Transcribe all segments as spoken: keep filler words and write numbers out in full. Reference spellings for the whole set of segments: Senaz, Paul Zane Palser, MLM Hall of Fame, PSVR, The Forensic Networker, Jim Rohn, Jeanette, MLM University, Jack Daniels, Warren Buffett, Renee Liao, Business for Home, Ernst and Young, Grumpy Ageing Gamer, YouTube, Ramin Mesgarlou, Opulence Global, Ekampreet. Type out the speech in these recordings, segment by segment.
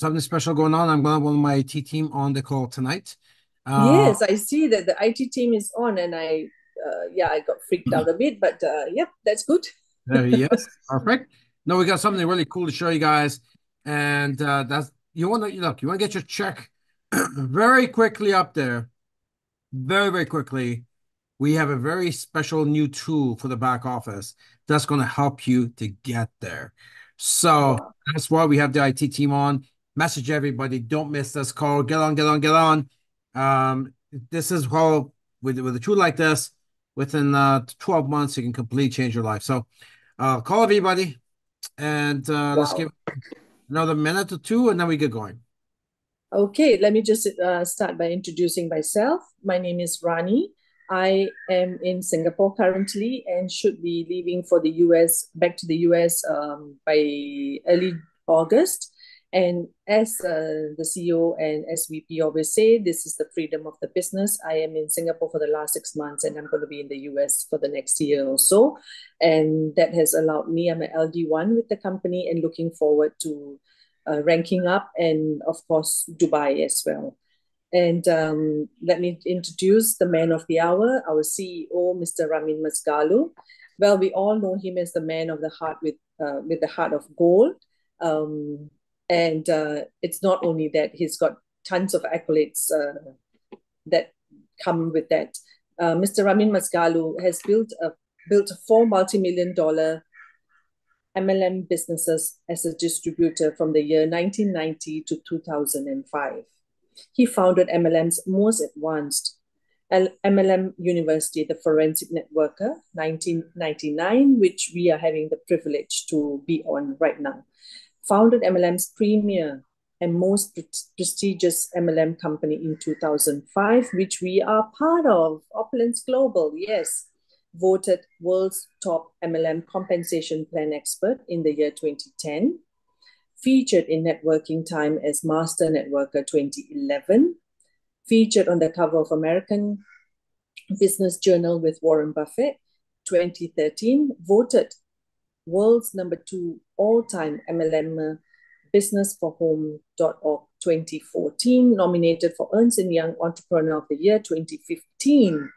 something special going on. I'm going to have my I T team on the call tonight. Uh, yes, I see that the I T team is on, and I, uh, yeah, I got freaked out a bit, but uh, yeah, that's good. There he is. Perfect. No, we got something really cool to show you guys, and uh, that's you want to look. You want to get your check very quickly up there, very very quickly. We have a very special new tool for the back office that's going to help you to get there. So that's why we have the I T team on. Message everybody. Don't miss this call. Get on, get on, get on. Um, this is how, with, with a tool like this, within uh, twelve months, you can completely change your life. So uh, call everybody, and uh, wow. Let's give another minute or two, and then we get going. Okay, let me just uh, start by introducing myself. My name is Rani. I am in Singapore currently and should be leaving for the U S, back to the U S um, by early August. And as uh, the C E O and S V P always say, this is the freedom of the business. I am in Singapore for the last six months and I'm going to be in the U S for the next year or so. And that has allowed me, I'm an L D one with the company and looking forward to uh, ranking up and of course, Dubai as well. And um, let me introduce the man of the hour, our C E O, Mister Ramin Mesgarlou. Well, we all know him as the man of the heart with uh, with the heart of gold. Um, and uh, it's not only that, he's got tons of accolades uh, that come with that. Uh, Mister Ramin Mesgarlou has built a built four multi-million dollar M L M businesses as a distributor from the year nineteen ninety to two thousand five. He founded M L M's most advanced, M L M University, The Forensic Networker, nineteen ninety-nine, which we are having the privilege to be on right now. Founded M L M's premier and most prestigious M L M company in two thousand five, which we are part of, Opulence Global, yes. Voted world's top M L M compensation plan expert in the year twenty ten. Featured in Networking Time as Master Networker twenty eleven, featured on the cover of American Business Journal with Warren Buffett twenty thirteen, voted world's number two all-time M L M Business for Home dot org twenty fourteen, nominated for Ernst and Young Entrepreneur of the Year twenty fifteen,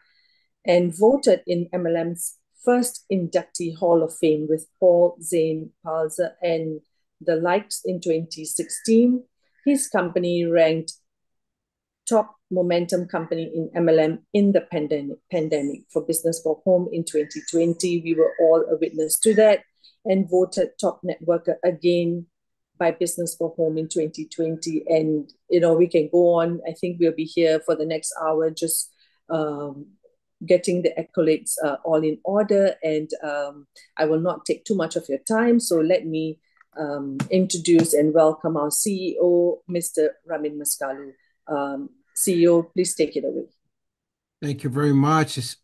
and voted in M L M's first inductee Hall of Fame with Paul Zane Palser and the likes in twenty sixteen, his company ranked top momentum company in M L M in the pandemic, pandemic for Business for Home in twenty twenty. We were all a witness to that and voted top networker again by Business for Home in twenty twenty. And, you know, we can go on. I think we'll be here for the next hour, just um, getting the accolades uh, all in order. And um, I will not take too much of your time. So let me Um, introduce and welcome our C E O, Mister Ramin Mesgarlou. Um, C E O, please take it away. Thank you very much. It's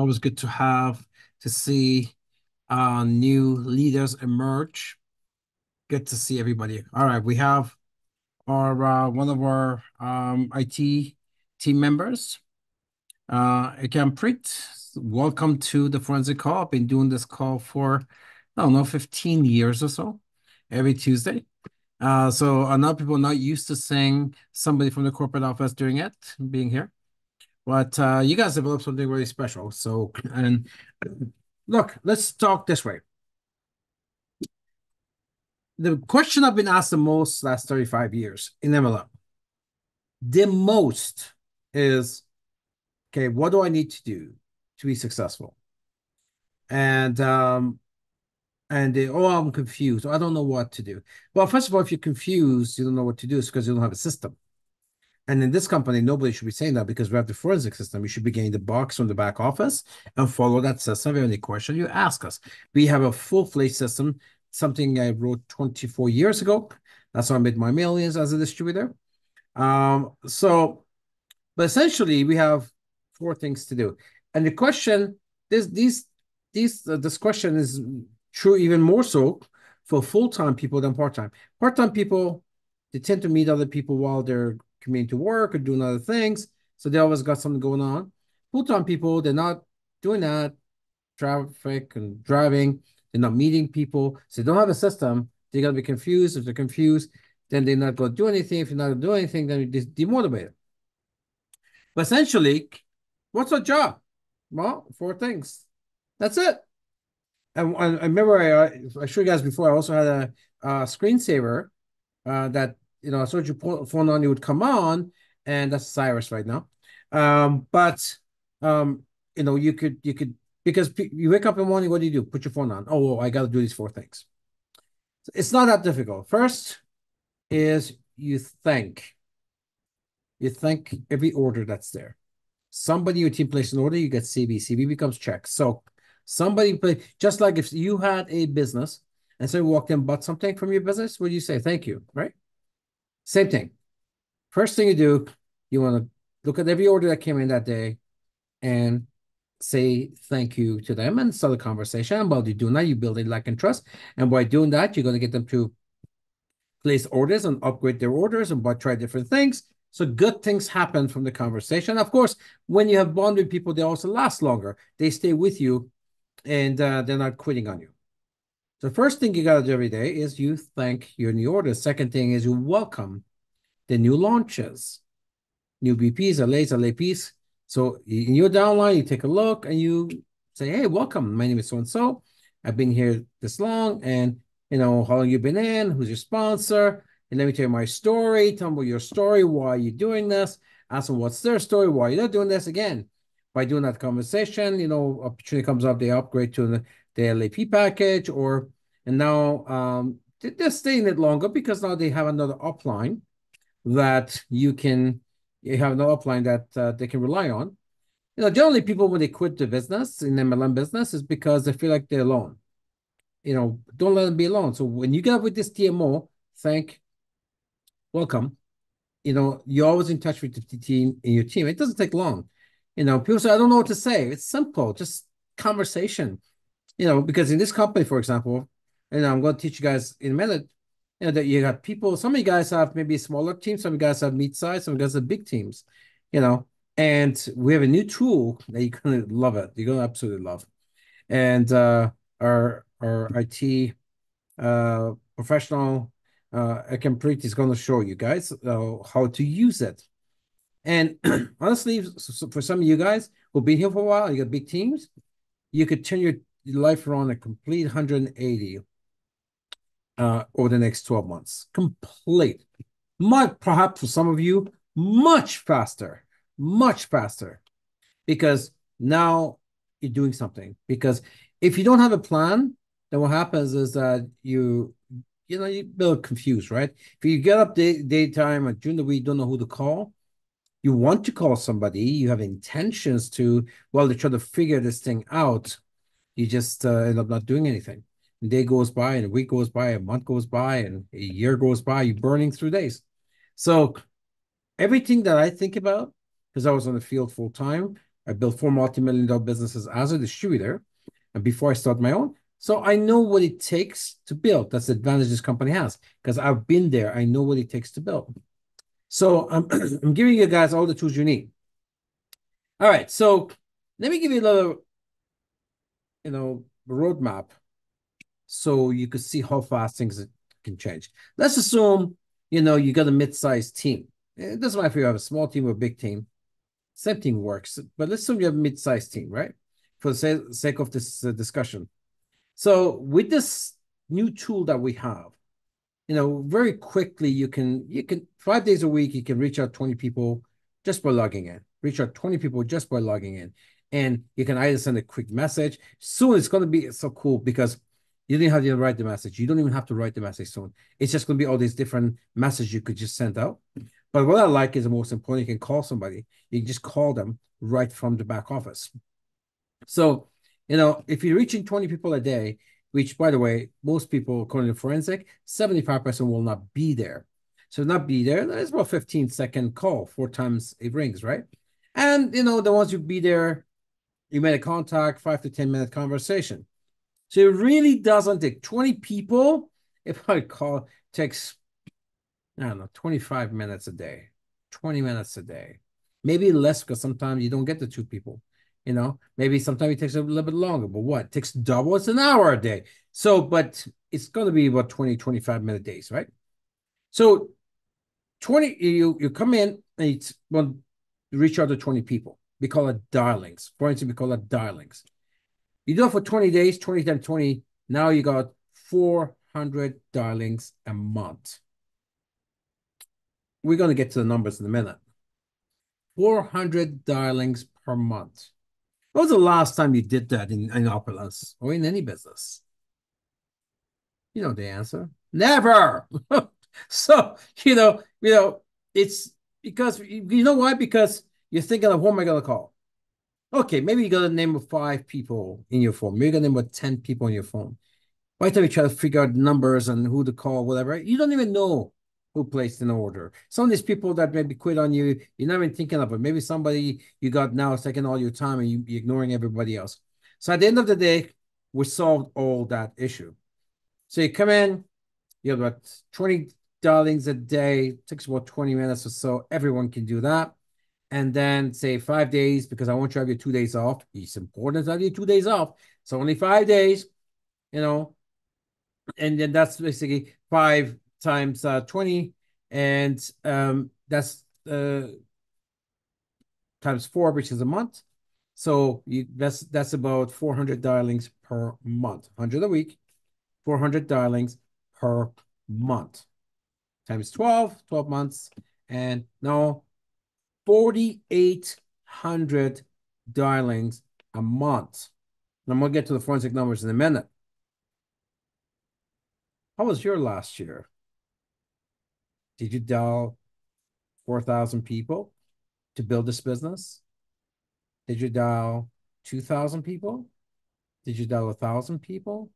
always good to have, to see uh, new leaders emerge. Good to see everybody. All right, we have our uh, one of our um, I T team members, uh, Ekampreet. Welcome to the Forensic Call. I've been doing this call for I don't know, fifteen years or so, every Tuesday. Uh, so a lot of people are not used to seeing somebody from the corporate office doing it, being here. But uh, you guys developed something really special. So, and look, let's talk this way. The question I've been asked the most last thirty-five years in M L M, the most is, okay, what do I need to do to be successful? And, um, And they, oh, I'm confused. I don't know what to do. Well, first of all, if you're confused, you don't know what to do. It's because you don't have a system. And in this company, nobody should be saying that because we have the forensic system. You should be getting the box from the back office and follow that system. Any question you ask us. We have a full-fledged system, something I wrote twenty-four years ago. That's how I made my millions as a distributor. Um, so, but essentially, we have four things to do. And the question, this, these, these, uh, this question is true even more so for full-time people than part-time. Part-time people, they tend to meet other people while they're commuting to work or doing other things, so they always got something going on. Full-time people, they're not doing that, traffic and driving, they're not meeting people, so they don't have a system, they're going to be confused. If they're confused, then they're not going to do anything. If you're not going to do anything, then you're demotivated. But essentially, what's our job? Well, four things. That's it. And I, I remember I, I showed you guys before, I also had a, a screensaver uh, that, you know, I saw your phone on, it would come on, and that's Cyrus right now. Um, but, um, you know, you could, you could, because you wake up in the morning, what do you do? Put your phone on. Oh, I got to do these four things. It's not that difficult. First is you thank. You thank every order that's there. Somebody your team placed an order, you get C B. C B becomes checks. So somebody, play, just like if you had a business and somebody walked in and bought something from your business, what do you say? Thank you, right? Same thing. First thing you do, you want to look at every order that came in that day and say thank you to them and start a conversation. And while you do that, you build a like and trust. And by doing that, you're going to get them to place orders and upgrade their orders and try different things. So good things happen from the conversation. Of course, when you have bonded with people, they also last longer. They stay with you and uh, they're not quitting on you. The first thing you got to do every day is you thank your new orders. Second thing is you welcome the new launches, new B Ps, L As, L A Ps. So in your downline, you take a look and you say, hey, welcome. My name is so-and-so. I've been here this long and, you know, how long you've been in, who's your sponsor, and let me tell you my story. Tell me your story. Why are you doing this? Ask them what's their story. Why are you not doing this? Again, by doing that conversation, you know, opportunity comes up, they upgrade to the, the L A P package or, and now um, they're staying it longer because now they have another upline that you can, you have an upline that uh, they can rely on. You know, generally people, when they quit the business, in the M L M business, is because they feel like they're alone. You know, don't let them be alone. So when you get up with this T M O, thank, welcome. You know, you're always in touch with the team, in your team. It doesn't take long. You know, people say, I don't know what to say. It's simple, just conversation. You know, because in this company, for example, and I'm going to teach you guys in a minute, you know, that you got people, some of you guys have maybe smaller teams, some of you guys have mid-size, some of you guys have big teams, you know, and we have a new tool that you're going to love it. You're going to absolutely love. And uh, our our I T uh, professional, uh, Ekampreet, is going to show you guys uh, how to use it. And honestly, for some of you guys who've been here for a while, you got big teams, you could turn your life around a complete one hundred eighty Uh, over the next twelve months, complete. Much, perhaps for some of you, much faster, much faster, because now you're doing something. Because if you don't have a plan, then what happens is that you, you know, you're a little confused, right? If you get up day, daytime or during the week, don't know who to call, you want to call somebody, you have intentions to, well, they try to figure this thing out, you just uh, end up not doing anything. A day goes by, and a week goes by, a month goes by, and a year goes by. You're burning through days. So everything that I think about, because I was on the field full-time, I built four multi-million dollar businesses as a distributor, and before I started my own. So I know what it takes to build. That's the advantage this company has, because I've been there. I know what it takes to build. So I'm, I'm giving you guys all the tools you need. All right, so let me give you a little, you know, roadmap, so you could see how fast things can change. Let's assume, you know, you got a mid-sized team. It doesn't matter if you have a small team or a big team. Same thing works. But let's assume you have a mid-sized team, right? For the sake of this uh, discussion. So with this new tool that we have, you know, very quickly you can, you can five days a week, you can reach out twenty people just by logging in. Reach out twenty people just by logging in. And you can either send a quick message. Soon it's going to be so cool because you didn't have to write the message. You don't even have to write the message soon. It's just going to be all these different messages you could just send out. But what I like is the most important, you can call somebody. You can just call them right from the back office. So, you know, if you're reaching twenty people a day, which, by the way, most people, according to Forensic, seventy-five percent will not be there. So not be there, that's about fifteen second call, four times it rings, right? And, you know, the ones who be there, you made a contact, five to ten minute conversation. So it really doesn't take twenty people. If I call, takes, I don't know, twenty-five minutes a day, twenty minutes a day, maybe less because sometimes you don't get the two people, you know, maybe sometimes it takes a little bit longer, but what? It takes double, it's an hour a day. So, but it's going to be about twenty, twenty-five minute days, right? So twenty, you, you come in and it's well, you reach out to twenty people. We call it dialings. For instance, we call it dialings. You do it for twenty days, twenty times twenty. Now you got four hundred dialings a month. We're going to get to the numbers in a minute. four hundred dialings per month. When was the last time you did that in, in Opulence or in any business? You know the answer. Never. So, you know, you know, it's because, you know why? Because you're thinking of, who am I going to call? Okay, maybe you got a name of five people in your phone. Maybe you got a name of ten people on your phone. By the time you try to figure out numbers and who to call, whatever, you don't even know who placed an order. Some of these people that maybe quit on you, you're not even thinking of it. Maybe somebody you got now is taking all your time and you, you're ignoring everybody else. So at the end of the day, we solved all that issue. So you come in, you have about twenty dialings a day. It takes about twenty minutes or so. Everyone can do that. And then say five days, because I want you to have your two days off. It's important to have your two days off. So only five days, you know. And then that's basically five times uh, twenty, and um, that's uh, times four, which is a month. So you, that's that's about four hundred dialings per month. one hundred a week, four hundred dialings per month. Times twelve, twelve months, and now forty-eight hundred dialings a month. And I'm going to get to the forensic numbers in a minute. How was your last year? Did you dial four thousand people to build this business? Did you dial two thousand people? Did you dial one thousand people?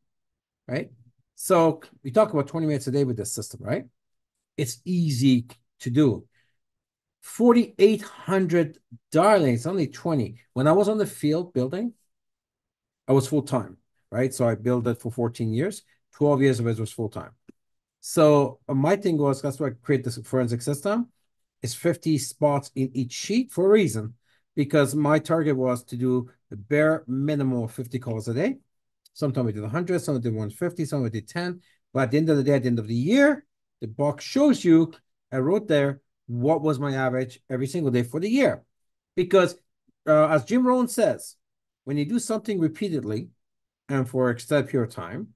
Right? So we talk about twenty minutes a day with this system, right? It's easy to do. forty-eight hundred dialings, only twenty. When I was on the field building, I was full-time, right? So I built it for fourteen years. twelve years of it was full-time. So my thing was, that's why I created this forensic system. It's fifty spots in each sheet for a reason, because my target was to do the bare minimum of fifty calls a day. Sometimes I did one hundred, some I did one hundred fifty, some I did ten. But at the end of the day, at the end of the year, the box shows you, I wrote there, what was my average every single day for the year. Because uh, as Jim Rohn says, when you do something repeatedly and for an extended period of time,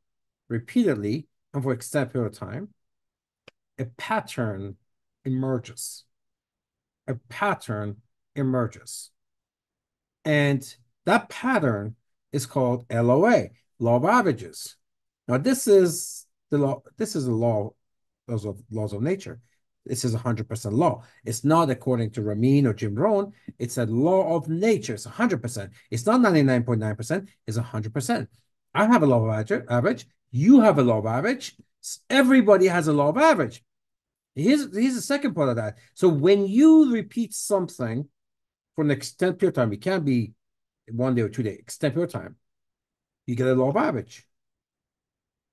repeatedly, and for extended period of time, a pattern emerges. A pattern emerges. And that pattern is called L O A, law of averages. Now, this is the law, this is the law of laws of nature. This is one hundred percent law. It's not according to Ramin or Jim Rohn. It's a law of nature. It's one hundred percent. It's not ninety-nine point nine percent. It's one hundred percent. I have a law of average. You have a law of average. Everybody has a law of average. Here's, here's the second part of that. So when you repeat something for an extended period of time, it can't be one day or two days, extended period of time, you get a law of average.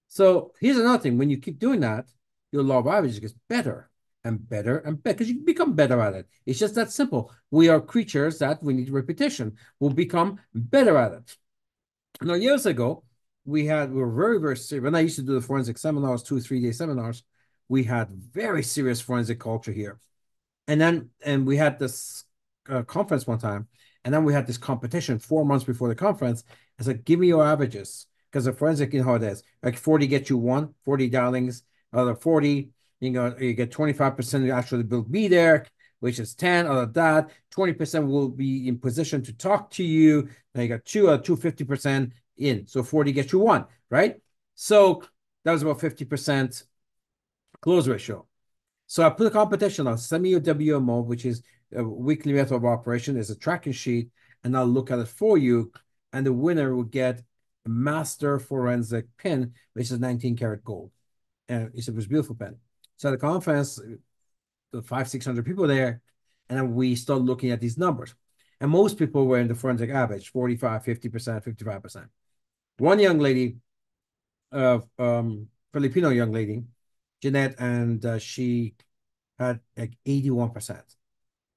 So here's another thing. When you keep doing that, your law of average gets better and better and better because you become better at it. It's just that simple. We are creatures that we need repetition. We'll become better at it. Now, years ago, we had, we were very, very serious. When I used to do the forensic seminars, two, three day seminars, we had very serious forensic culture here. And then, and we had this uh, conference one time, and then we had this competition four months before the conference. It's like, give me your averages, because the forensic, you know how it is. Like forty gets you one, forty dialings, other forty, you know, you get twenty-five percent actually will be there, which is ten out of that. twenty percent will be in position to talk to you. Now you got two, or two fifty percent in. So forty gets you one, right? So that was about fifty percent close ratio. So I put a competition on, send me your W M O, which is a weekly method of operation. There's a tracking sheet, and I'll look at it for you. And the winner will get a master forensic pin, which is nineteen karat gold. And it's a beautiful pin. So at the conference, five, six hundred people there, and we start looking at these numbers. And most people were in the forensic average, forty-five, fifty percent, fifty-five percent. One young lady, uh, um, Filipino young lady, Jeanette, and uh, she had like eighty-one percent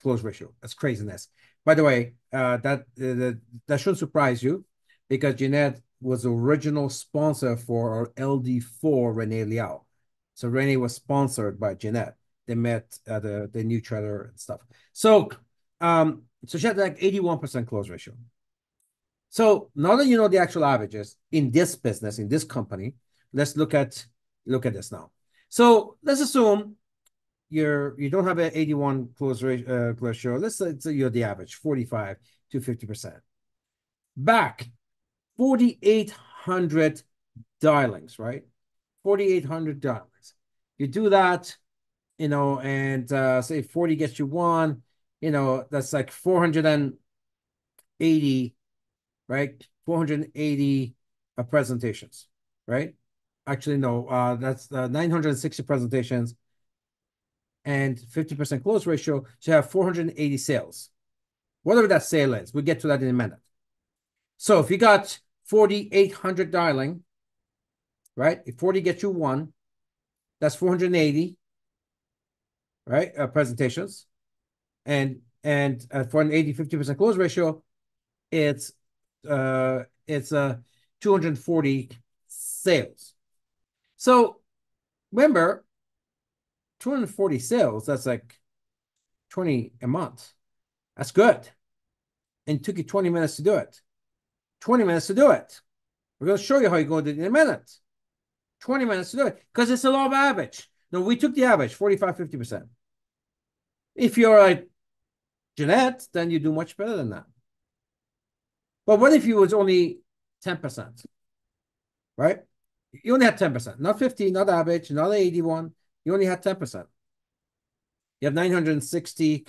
close ratio. That's craziness. By the way, uh, that, uh, that shouldn't surprise you, because Jeanette was the original sponsor for our L D four, Renee Liao. So Renee was sponsored by Jeanette. They met at the, they knew each other and stuff. So, um, so she had like eighty-one percent close ratio. So now that you know the actual averages in this business, in this company, let's look at, look at this now. So let's assume you're, you don't have an eighty-one close ratio. Uh, ratio. Let's say you're the average, forty-five to fifty percent. Back forty-eight hundred dialings, right? forty-eight hundred dialings. You do that, you know, and uh, say forty gets you one, you know, that's like four hundred eighty, right? four hundred eighty uh, presentations, right? Actually, no, uh, that's uh, nine hundred sixty presentations and fifty percent close ratio. So you have four hundred eighty sales. Whatever that sale is, we'll get to that in a minute. So if you got forty-eight hundred dialing, right? If forty gets you one, that's four hundred eighty, right? Uh, presentations. And and uh, four hundred eighty, fifty percent close ratio, it's uh it's uh, two hundred forty sales. So remember, two hundred forty sales, that's like twenty a month. That's good. And it took you twenty minutes to do it. twenty minutes to do it. We're going to show you how you're going to do it in a minute. twenty minutes to do it because it's a law of average. No, we took the average, forty-five, fifty percent. If you're a Jeanette, then you do much better than that. But what if you was only ten percent, right? You only had ten percent, not fifty, not average, not eighty-one. You only had ten percent. You have nine hundred sixty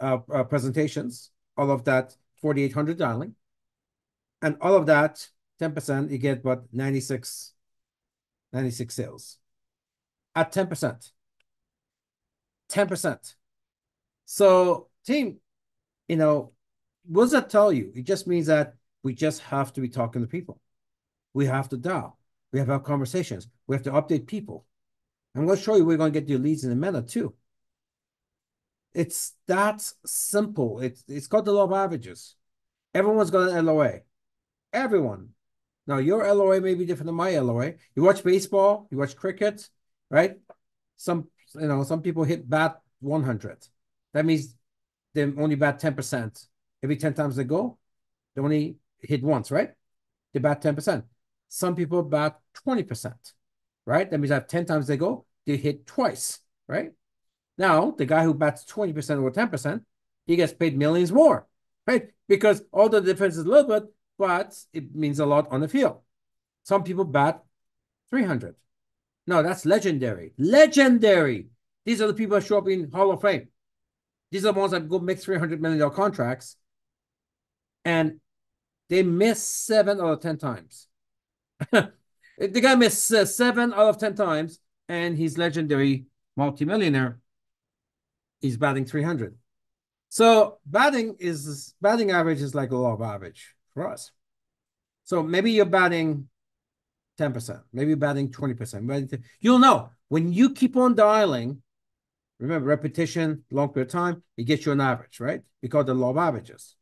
uh, uh, presentations, all of that forty-eight hundred dialing. And all of that, ten percent, you get what, ninety-six, ninety-six sales at ten percent. ten percent. So, team, you know, what does that tell you? It just means that we just have to be talking to people. We have to dial. We have our conversations. We have to update people. I'm going to show you we're going to get your leads in a minute too. It's that simple. It's, it's called the law of averages. Everyone's got an L O A. Everyone. Now, your L O A may be different than my L O A. You watch baseball, you watch cricket, right? Some, you know, some people hit bat one hundred. That means they only bat ten percent. Every ten times they go, they only hit once, right? They bat ten percent. Some people bat twenty percent, right? That means that ten times they go, they hit twice, right? Now, the guy who bats twenty percent or ten percent, he gets paid millions more, right? Because all the difference is a little bit, but it means a lot on the field. Some people bat three hundred. No, that's legendary. Legendary. These are the people that show up in Hall of Fame. These are the ones that go make three hundred million dollar contracts, and they miss seven out of ten times. The guy missed uh, seven out of ten times, and he's legendary multimillionaire. He's batting three hundred. So batting is batting average is like a law of average. For us. So maybe you're batting ten percent, maybe you're batting twenty percent. You'll know when you keep on dialing, remember repetition, long period of time, it gets you an average, right? We call it the law of averages.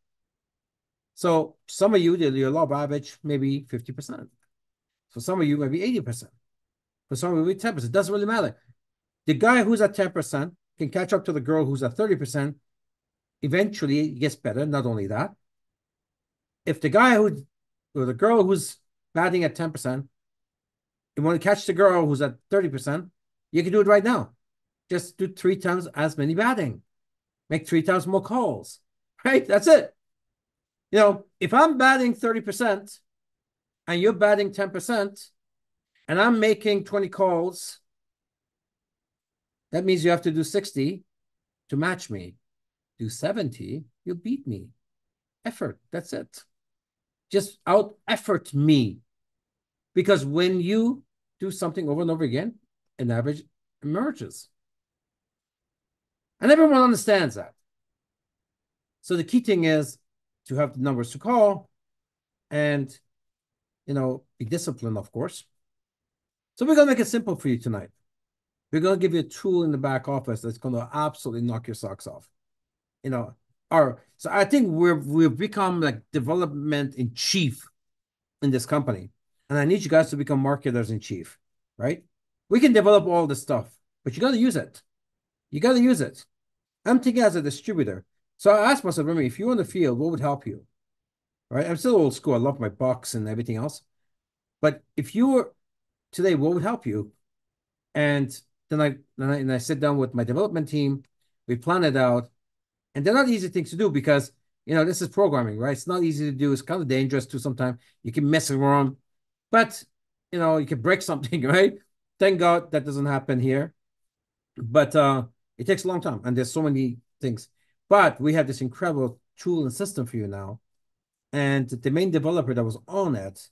So some of you, your law of average, maybe fifty percent. For some of you, maybe eighty percent. For some of you, ten percent. Doesn't really matter. The guy who's at ten percent can catch up to the girl who's at thirty percent. Eventually, it gets better. Not only that, if the guy who, or the girl who's batting at ten percent, you want to catch the girl who's at thirty percent, you can do it right now. Just do three times as many batting. Make three times more calls, right? That's it. You know, if I'm batting thirty percent and you're batting ten percent and I'm making twenty calls, that means you have to do sixty to match me. Do seventy, you'll beat me. Effort, that's it. Just out effort me, because when you do something over and over again, an average emerges, and everyone understands that. So the key thing is to have the numbers to call, and you know, be disciplined, of course. So we're gonna make it simple for you tonight. We're gonna give you a tool in the back office that's gonna absolutely knock your socks off. You know, our so I think we've we've become like development in chief in this company, and I need you guys to become marketers in chief, right? We can develop all this stuff, but you got to use it. You got to use it. I'm thinking as a distributor. So I asked myself, Remy, if you're in the field, what would help you? All right. I'm still old school. I love my box and everything else. But if you were today, what would help you? And then I, then I, and I sit down with my development team. We plan it out. And they're not easy things to do because, you know, this is programming, right? It's not easy to do. It's kind of dangerous too sometimes. You can mess around. But, you know, you can break something, right? Thank God that doesn't happen here. But uh, it takes a long time. And there's so many things. But we have this incredible tool and system for you now. And the main developer that was on it,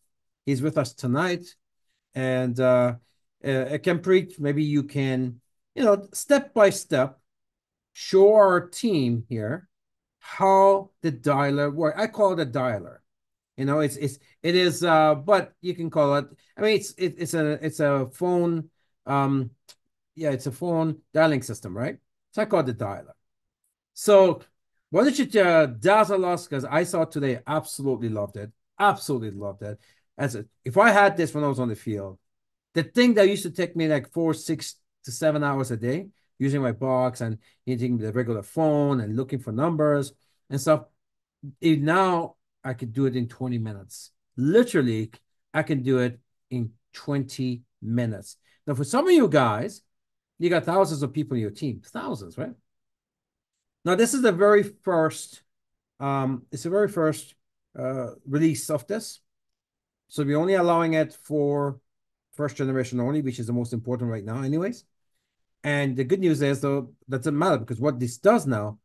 he's with us tonight. And uh, uh, Ekampreet, maybe you can, you know, step by step, show our team here how the dialer works. I call it a dialer. You know, it's it's it is. Uh, but you can call it. I mean, it's it, it's a it's a phone. Um, yeah, it's a phone dialing system, right? So I call it the dialer. So why don't you uh, dazzle us? Because I saw it today, absolutely loved it. Absolutely loved it. As a, if I had this when I was on the field, the thing that used to take me like four, six to seven hours a day, using my box and using the regular phone and looking for numbers and stuff, it, now I could do it in twenty minutes. Literally, I can do it in twenty minutes. Now, for some of you guys, you got thousands of people in your team, thousands, right? Now, this is the very first, um, it's the very first uh, release of this. So we're only allowing it for first generation only, which is the most important right now anyways. And the good news is, though, that doesn't matter because what this does now,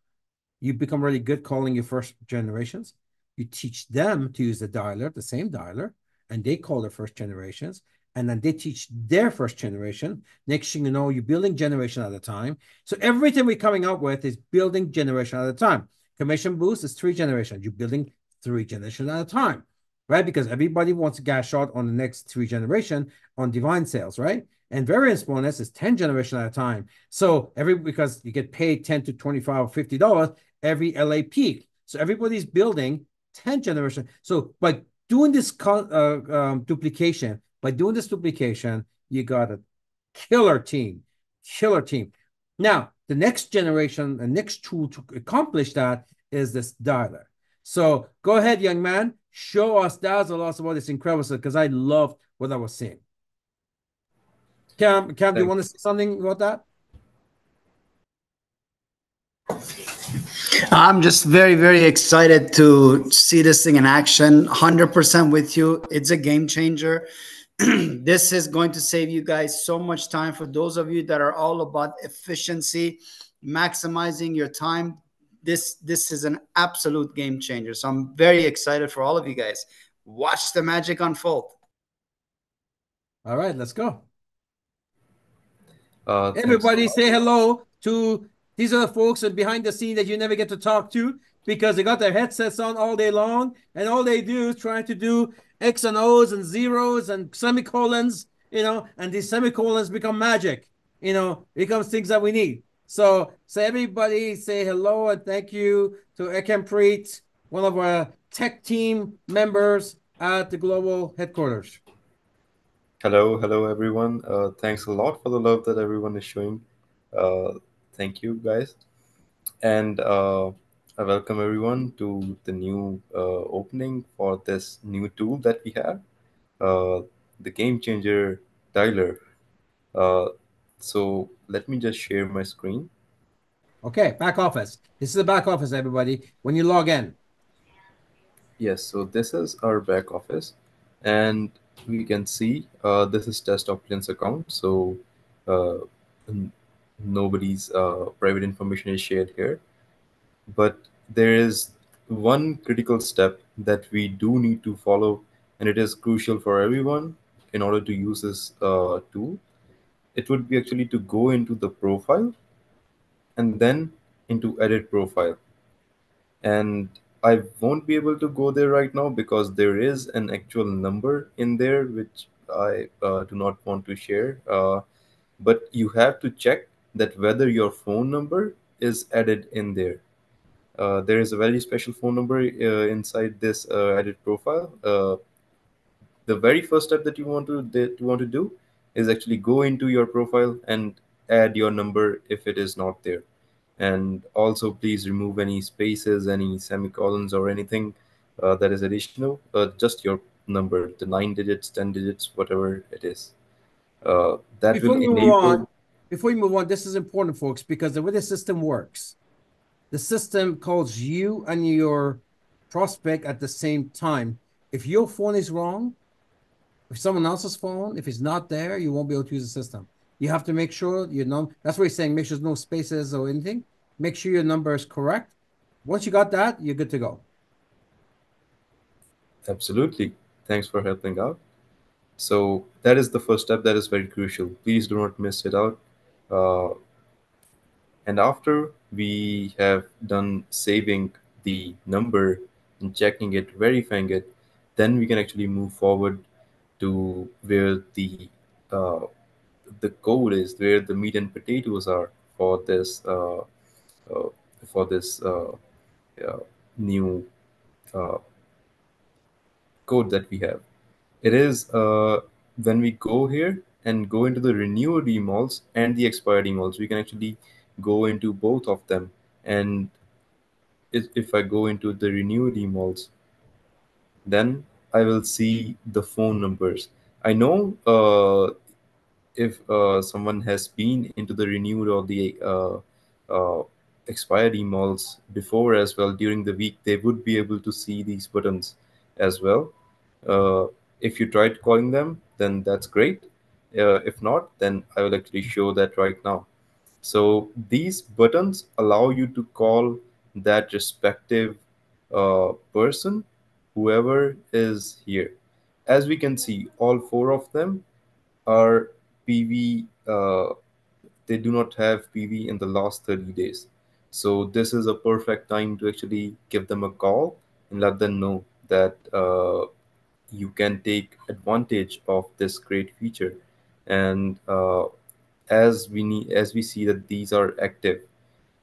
you become really good calling your first generations. You teach them to use the dialer, the same dialer, and they call their first generations. And then they teach their first generation. Next thing you know, you're building generation at a time. So everything we're coming up with is building generation at a time. Commission boost is three generations. You're building three generations at a time, right? Because everybody wants a cash out on the next three generation on divine sales, right? And variance bonus is ten generation at a time. So every because you get paid ten to twenty-five or fifty dollars every L A peak. So everybody's building ten generation. So by doing this uh, um, duplication, By doing this duplication, you got a killer team, killer team. Now, the next generation, the next tool to accomplish that is this dialer. So go ahead, young man, show us, dazzle us about this incredible stuff because I loved what I was seeing. Cam, Cam, do you want to say something about that? I'm just very, very excited to see this thing in action. one hundred percent with you. It's a game changer. This is going to save you guys so much time. For those of you that are all about efficiency, maximizing your time, this this is an absolute game changer. So I'm very excited for all of you guys. Watch the magic unfold. All right, let's go. Uh, Everybody say hello to these are the folks that behind the scene that you never get to talk to because they got their headsets on all day long and all they do is trying to do X and O's and zeros and semicolons, you know, and these semicolons become magic, you know, becomes things that we need. So, so everybody say hello and thank you to Ekampreet, one of our tech team members at the global headquarters. Hello, hello everyone. Uh, thanks a lot for the love that everyone is showing. Uh, Thank you, guys. And uh, I welcome everyone to the new uh, opening for this new tool that we have, uh, the Game Changer Dialer. Uh, so let me just share my screen. OK, back office. This is the back office, everybody, when you log in. Yes, so this is our back office. And we can see uh, this is test Opulence account. So uh, nobody's uh, private information is shared here, but there is one critical step that we do need to follow, and it is crucial for everyone in order to use this uh, tool. It would be actually to go into the profile and then into edit profile. And I won't be able to go there right now because there is an actual number in there which I uh, do not want to share, uh, but you have to check that whether your phone number is added in there. Uh, there is a very special phone number uh, inside this uh, edit profile. Uh, the very first step that you want to, that you want to do is actually go into your profile and add your number if it is not there. And also please remove any spaces, any semicolons, or anything uh, that is additional, uh, just your number, the nine digits, ten digits, whatever it is. Uh, that before will we move enable... on, before we move on, this is important, folks, because the way the system works, the system calls you and your prospect at the same time. If your phone is wrong, if someone else's phone, if it's not there, you won't be able to use the system. You have to make sure you know. That's why he's saying make sure there's no spaces or anything. Make sure your number is correct. Once you got that, you're good to go. Absolutely. Thanks for helping out. So that is the first step. That is very crucial. Please do not miss it out. Uh, and after we have done saving the number and checking it, verifying it, then we can actually move forward to where the uh, the code is, where the meat and potatoes are for this uh, uh, for this uh, uh, new uh, code that we have. It is uh, when we go here and go into the renewed emails and the expired emails, we can actually go into both of them. And if, if I go into the renewed emails, then I will see the phone numbers. I know uh, if uh, someone has been into the renewed or the uh, uh, expired emails before as well during the week, they would be able to see these buttons as well. Uh, if you tried calling them, then that's great. Uh, if not, then I will actually show that right now. So these buttons allow you to call that respective uh, person, whoever is here. As we can see, all four of them are P V. Uh, they do not have P V in the last thirty days. So this is a perfect time to actually give them a call and let them know that uh, you can take advantage of this great feature. And uh, as we need, as we see that these are active,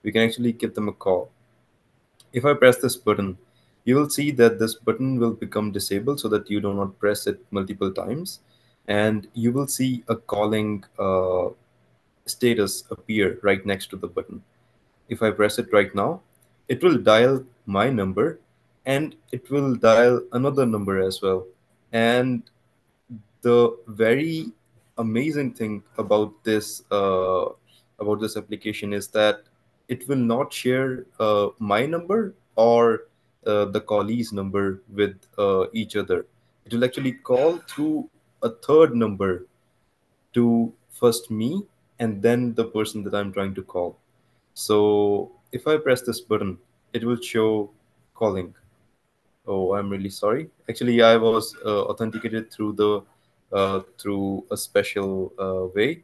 we can actually give them a call. If I press this button, you will see that this button will become disabled so that you do not press it multiple times. And you will see a calling uh, status appear right next to the button. If I press it right now, it will dial my number and it will dial another number as well. And the very amazing thing about this uh, about this application is that it will not share uh, my number or uh, the callee's number with uh, each other. It will actually call through a third number to first me and then the person that I'm trying to call. So if I press this button, it will show calling. Oh, I'm really sorry. Actually, I was uh, authenticated through the uh, through a special uh, way.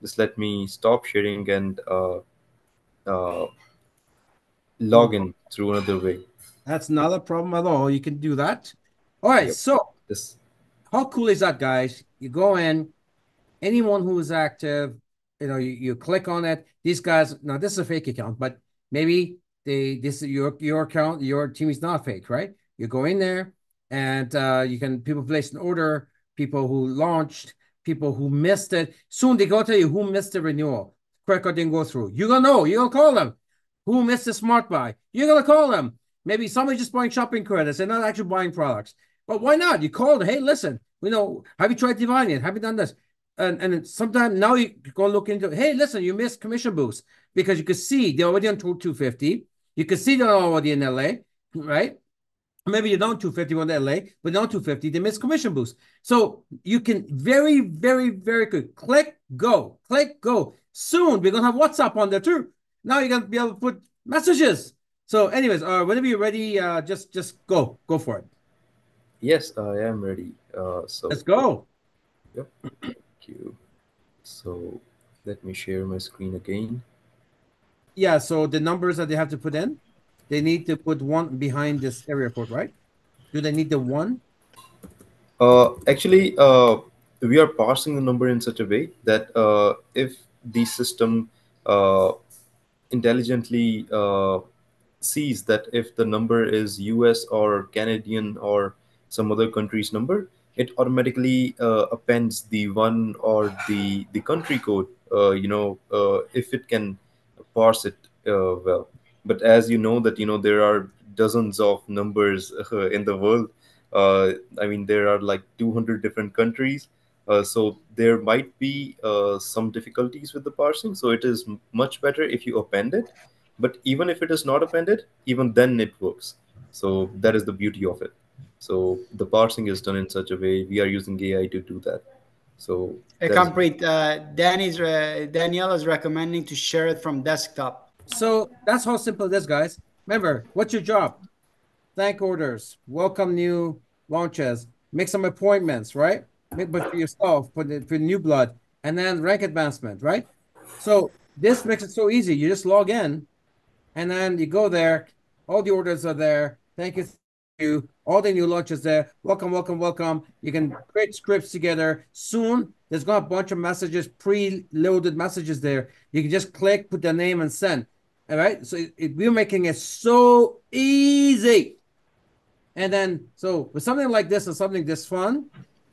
Just let me stop sharing and uh, uh, log in through another way. That's not a problem at all. You can do that. All right. Yep. So yes. How cool is that, guys? You go in, anyone who is active, you know, you, you click on it. These guys, now this is a fake account, but maybe they this is your your account, your team is not fake, right? You go in there and uh, you can, people place an order, people who launched, people who missed it. Soon they're going to tell you who missed the renewal. Credit card didn't go through. You're going to know. You're going to call them. Who missed the smart buy? You're going to call them. Maybe somebody's just buying shopping credits. They're not actually buying products. But why not? You call them. Hey, listen, you know, have you tried Divine yet? Have you done this? And, and sometimes now you go look into, hey, listen, you missed commission boost because you could see they're already on two fifty. You could see they're already in L A, right? Maybe you're down two fifty on L A, but not two fifty, they miss commission boost. So you can very, very, very good. Click, go, click, go. Soon, we're going to have WhatsApp on there too. Now you're going to be able to put messages. So anyways, uh, whenever you're ready, uh, just just go. Go for it. Yes, I am ready. Uh, so let's go. Yep. Thank you. So let me share my screen again. Yeah, so the numbers that they have to put in, they need to put one behind this area code, right? Do they need the one? Uh, actually, uh, we are parsing the number in such a way that uh, if the system uh, intelligently uh, sees that if the number is U S or Canadian or some other country's number, it automatically uh, appends the one or the the country code, uh, you know, uh, if it can parse it uh, well. But as you know that, you know, there are dozens of numbers uh, in the world. Uh, I mean, there are like two hundred different countries. Uh, so there might be uh, some difficulties with the parsing. So it is much better if you append it. But even if it is not appended, even then it works. So that is the beauty of it. So the parsing is done in such a way. We are using A I to do that. So Ekampreet, uh, Danny's uh, Danielle is recommending to share it from desktop. So that's how simple it is, guys. Remember, what's your job? Thank orders, welcome new launches, make some appointments, right? Make but for yourself, for the, for new blood, and then rank advancement, right? So this makes it so easy. You just log in, and then you go there. All the orders are there. Thank you. You, all the new launches there. Welcome, welcome, welcome. You can create scripts together. Soon, there's got a bunch of messages, pre-loaded messages there. You can just click, put their name, and send. All right. So it, it, we're making it so easy. And then, so with something like this or something this fun,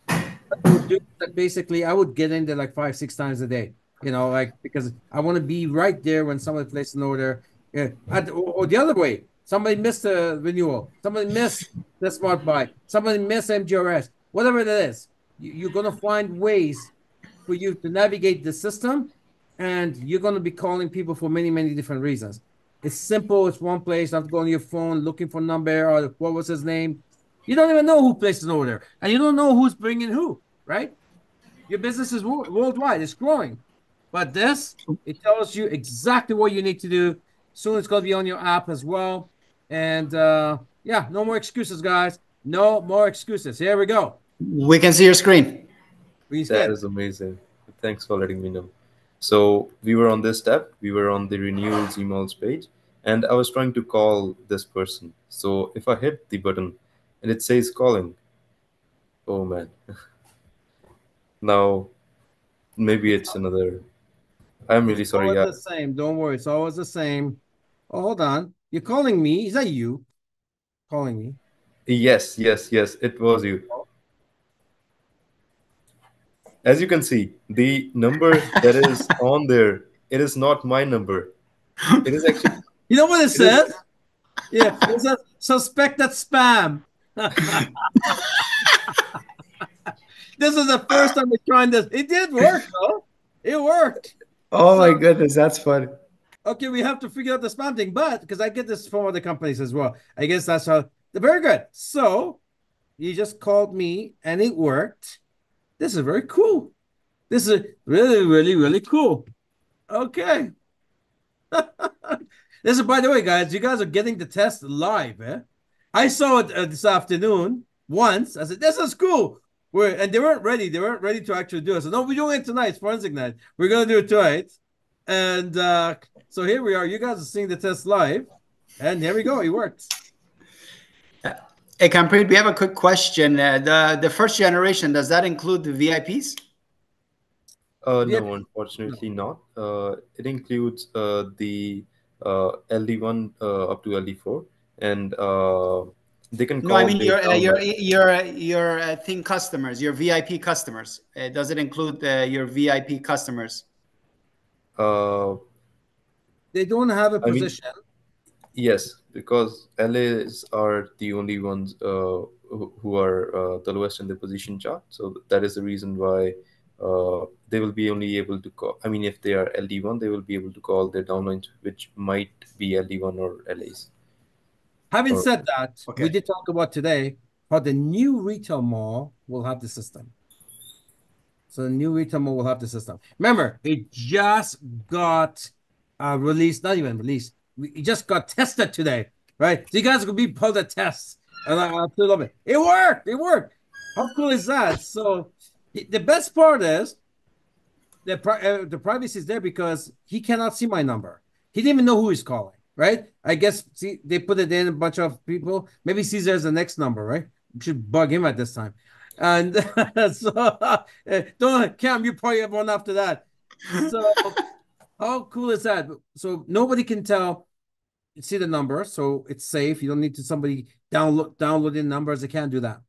I would do that basically, I would get in there like five, six times a day. You know, like because I want to be right there when somebody places an order. Yeah. Or, or the other way. Somebody missed the renewal. Somebody missed the smart buy. Somebody missed M G R S. Whatever it is, you're going to find ways for you to navigate the system, and you're going to be calling people for many, many different reasons. It's simple. It's one place. You have to go on your phone looking for number or what was his name. You don't even know who placed an order, and you don't know who's bringing who, right? Your business is worldwide. It's growing. But this, it tells you exactly what you need to do. Soon it's going to be on your app as well. And uh, yeah, no more excuses, guys. No more excuses. Here we go. We can see your screen. That is amazing. Thanks for letting me know. So we were on this step. We were on the renewals emails page, and I was trying to call this person. So if I hit the button and it says calling, oh man. Now, maybe it's another. I'm really sorry. It's always the same. Don't worry. It's always the same. Oh, hold on. You're calling me. Is that you calling me? Yes, yes, yes. It was you. As you can see, the number that is on there, it is not my number. It is actually. You know what it, it says? Is... Yeah, it says suspected spam. This is the first time we're trying this. It did work, though. It worked. Oh, so, my goodness. That's funny. Okay, we have to figure out the spam thing, but because I get this from other companies as well. I guess that's how they're very good. So you just called me and it worked. This is very cool. This is really, really, really cool. Okay. This is, by the way, guys, you guys are getting the test live. Eh? I saw it uh, this afternoon once. I said, this is cool. We're, and they weren't ready. They weren't ready to actually do it. So no, we're doing it tonight. It's Forensic Night. We're going to do it tonight. And uh, so here we are. You guys are seeing the test live. And here we go. It works. Uh, hey, Ekampreet, we have a quick question. Uh, the, the first generation, does that include the V I Ps? Uh, no, V I P? Unfortunately no. Not. Uh, it includes uh, the uh, L D one uh, up to L D four. And uh, they can call... No, I mean your, uh, your, your, your uh, thing customers, your V I P customers. Uh, does it include uh, your V I P customers? Uh, they don't have a position. I mean, yes, because L As are the only ones uh, who, who are uh, the lowest in the position chart. So that is the reason why uh, they will be only able to call. I mean, if they are L D one, they will be able to call their downlines, which might be L D one or L As. Having or, said that, okay. We did talk about today how the new retail mall will have the system. So the new retail mall will have the system. Remember, it just got uh, released, not even released. We, it just got tested today, right? So you guys could be part of the test. And I absolutely love it. It worked. It worked. How cool is that? So the best part is the, pri uh, the privacy is there because he cannot see my number. He didn't even know who he's calling, right? I guess see, they put it in a bunch of people. Maybe Caesar is the next number, right? We should bug him at this time. And uh, so, uh, don't Cam, you probably have one after that. So, how cool is that? So nobody can tell, you see the number, so it's safe. You don't need to somebody download downloading numbers. They can't do that.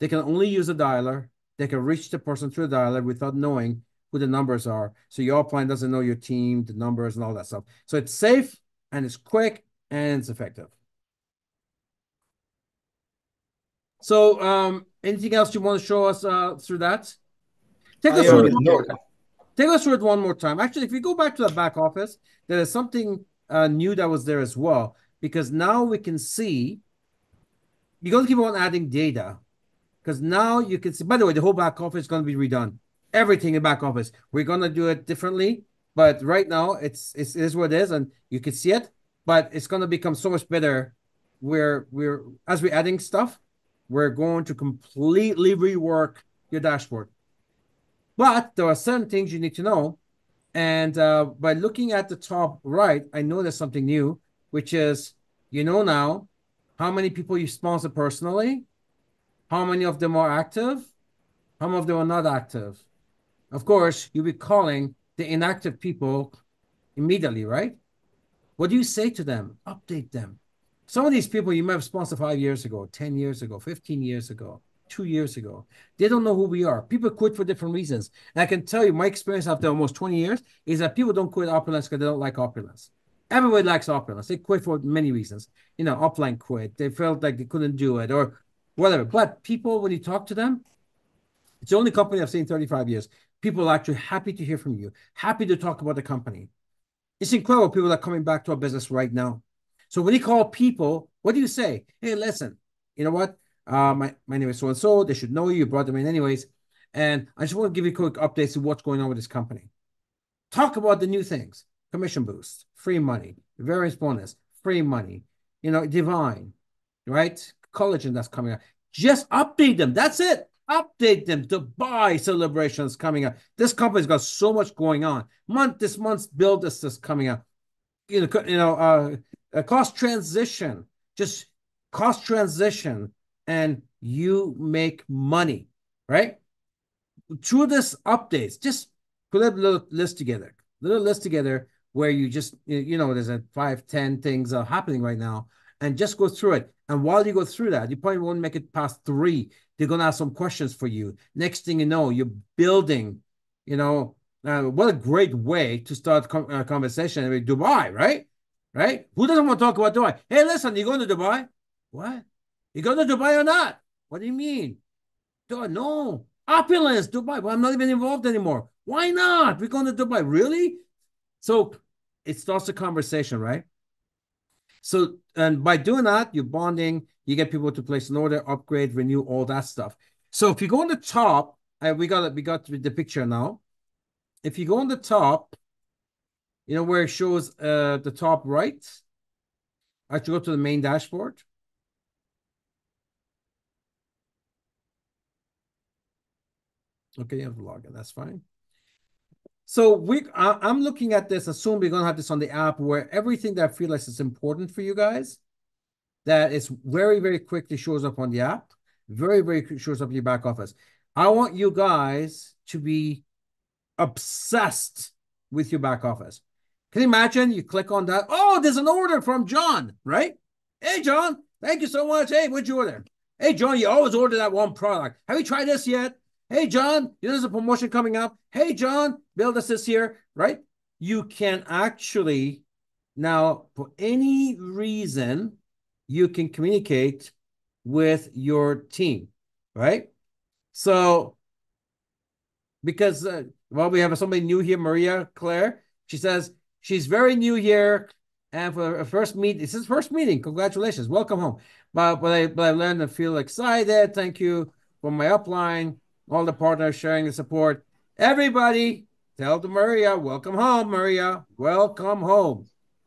They can only use a dialer. They can reach the person through a dialer without knowing who the numbers are. So your client doesn't know your team, the numbers, and all that stuff. So it's safe, and it's quick, and it's effective. So um, anything else you want to show us uh, through that? Take us through, it Take us through it one more time. Actually, if we go back to the back office, there is something uh, new that was there as well, because now we can see, you're going to keep on adding data, because now you can see, by the way, the whole back office is going to be redone. Everything in back office. We're going to do it differently, but right now it's, it's, it is what it is, and you can see it, but it's going to become so much better where we're, as we're adding stuff, we're going to completely rework your dashboard. But there are certain things you need to know. And uh, by looking at the top right, I know there's something new, which is, you know now how many people you sponsor personally, how many of them are active, how many of them are not active. Of course, you'll be calling the inactive people immediately, right? What do you say to them? Update them. Some of these people you might have sponsored five years ago, ten years ago, fifteen years ago, two years ago. They don't know who we are. People quit for different reasons. And I can tell you, my experience after almost twenty years is that people don't quit Opulence because they don't like Opulence. Everybody likes Opulence. They quit for many reasons. You know, offline quit. They felt like they couldn't do it or whatever. But people, when you talk to them, it's the only company I've seen in thirty-five years. People are actually happy to hear from you, happy to talk about the company. It's incredible. People are coming back to our business right now. So when you call people, what do you say? Hey, listen, you know what? Uh, my, my name is so-and-so. They should know you. You brought them in anyways. And I just want to give you quick updates of what's going on with this company. Talk about the new things. Commission boost, free money, variance bonus, free money, you know, divine, right? Collagen that's coming up. Just update them. That's it. Update them. Dubai celebrations coming up. This company's got so much going on. Month, this month's build is just coming up. You know, you know, uh, A cost transition, just cost transition, and you make money, right? Through this updates, just put a little list together, little list together where you just, you know, there's a five, ten things are happening right now, and just go through it. And while you go through that, you probably won't make it past three. They're going to ask some questions for you. Next thing you know, you're building, you know, uh, what a great way to start a conversation with Dubai, right? Right? Who doesn't want to talk about Dubai? Hey, listen, you going to Dubai? What? You going to Dubai or not? What do you mean? Dubai, no. Opulence, Dubai. Well, I'm not even involved anymore. Why not? We're going to Dubai. Really? So it starts a conversation, right? So, and by doing that, you're bonding. You get people to place an order, upgrade, renew, all that stuff. So if you go on the top, uh, we got we got the picture now. If you go on the top, you know, where it shows uh, the top right. I have to go to the main dashboard. Okay, you have to log in, that's fine. So we, I, I'm looking at this, assume we're gonna have this on the app where everything that I feel like is important for you guys, that is very, very quickly shows up on the app, very, very quickly shows up in your back office. I want you guys to be obsessed with your back office. Can you imagine? You click on that. Oh, there's an order from John, right? Hey, John, thank you so much. Hey, what'd you order? Hey, John, you always order that one product. Have you tried this yet? Hey, John, you know, there's a promotion coming up. Hey, John, build us this here, right? You can actually now, for any reason, you can communicate with your team, right? So, because... Uh, Well, we have somebody new here, Maria Claire. She says she's very new here, and for her first meet, this is first meeting. Congratulations, welcome home. But but I but I learned and feel excited. Thank you for my upline, all the partners sharing the support. Everybody, tell to Maria, welcome home, Maria, welcome home.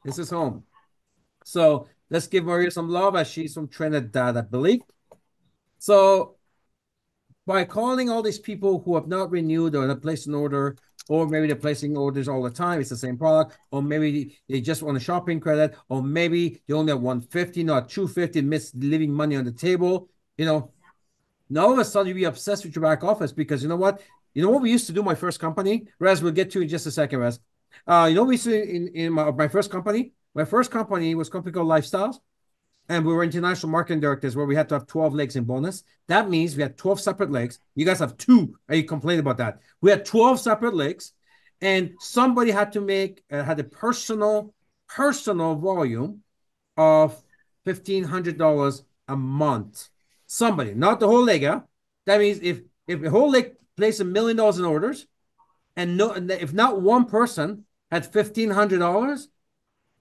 This is home. So let's give Maria some love as she's from Trinidad, I believe. So, by calling all these people who have not renewed or not placed an order, or maybe they're placing orders all the time, it's the same product, or maybe they just want a shopping credit, or maybe they only have one fifty, not two fifty, miss leaving money on the table, you know. Now all of a sudden you'll be obsessed with your back office because you know what? You know what we used to do my first company? Rez, we'll get to in just a second, Rez. Uh, you know what we used to do in, in my, my first company? My first company was a company called Lifestyles. and we were international marketing directors where we had to have twelve legs in bonus. That means we had twelve separate legs. You guys have two, and you complain about that. We had twelve separate legs, and somebody had to make, uh, had a personal, personal volume of fifteen hundred dollars a month. Somebody, not the whole leg. Huh? That means if, if the whole leg placed a million dollars in orders, and no, if not one person had fifteen hundred dollars,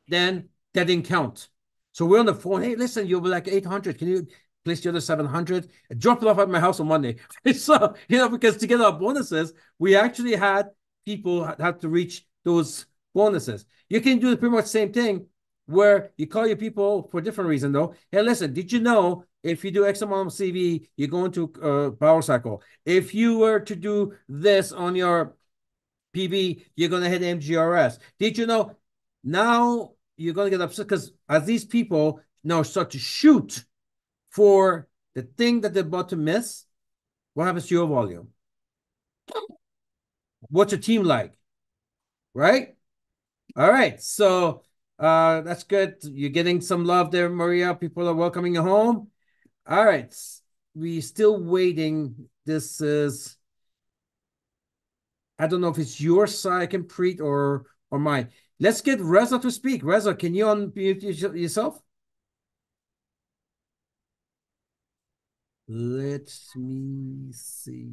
then that didn't count. So we're on the phone. Hey, listen, you'll be like eight hundred. Can you place the other seven hundred? Drop it off at my house on Monday. So, you know, because to get our bonuses, we actually had people have to reach those bonuses. You can do pretty much the same thing where you call your people for a different reason, though. Hey, listen, did you know if you do X amount of C V, you go into uh, Power Cycle? If you were to do this on your P B, you're going to hit M G R S. Did you know? Now you're going to get upset because as these people now start to shoot for the thing that they're about to miss, what happens to your volume? What's your team like? Right? All right. So uh, that's good. You're getting some love there, Maria. People are welcoming you home. All right. We're still waiting. This is... I don't know if it's your side, Ekampreet, or or mine. Let's get Reza to speak. Reza, can you unmute yourself? Let me see.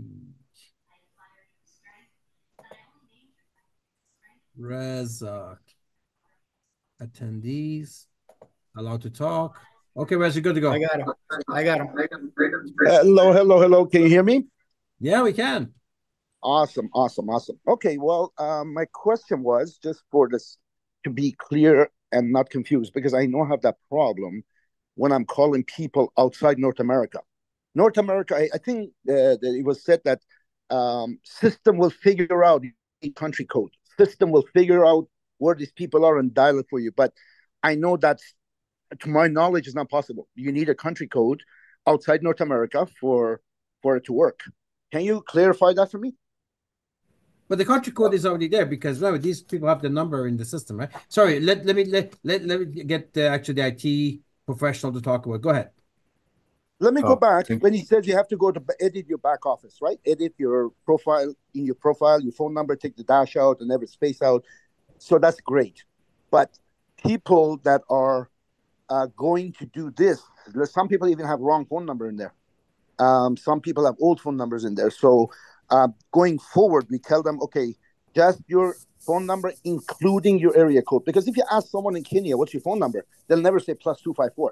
Reza. Attendees. Allowed to talk. Okay, Reza, good to go. I got him. I got him. Hello, hello, hello. Can you hear me? Yeah, we can. Awesome, awesome, awesome. Okay, well, uh, my question was just for this to be clear and not confused, because I know I have that problem when I'm calling people outside North America. North America, I, I think uh, that it was said that um, system will figure out the country code. System will figure out where these people are and dial it for you. But I know that, to my knowledge, is not possible. You need a country code outside North America for for it to work. Can you clarify that for me? But the country code is already there because remember, these people have the number in the system, right? Sorry, let, let me let, let, let me get the, actually the I T professional to talk about. Go ahead. Let me oh, go back. When he says you have to go to edit your back office, right? Edit your profile, in your profile, your phone number, take the dash out and every space out. So that's great. But people that are uh, going to do this, some people even have wrong phone number in there. Um, some people have old phone numbers in there. So Uh, going forward, we tell them, okay, just your phone number, including your area code. Because if you ask someone in Kenya, what's your phone number? They'll never say plus two five four.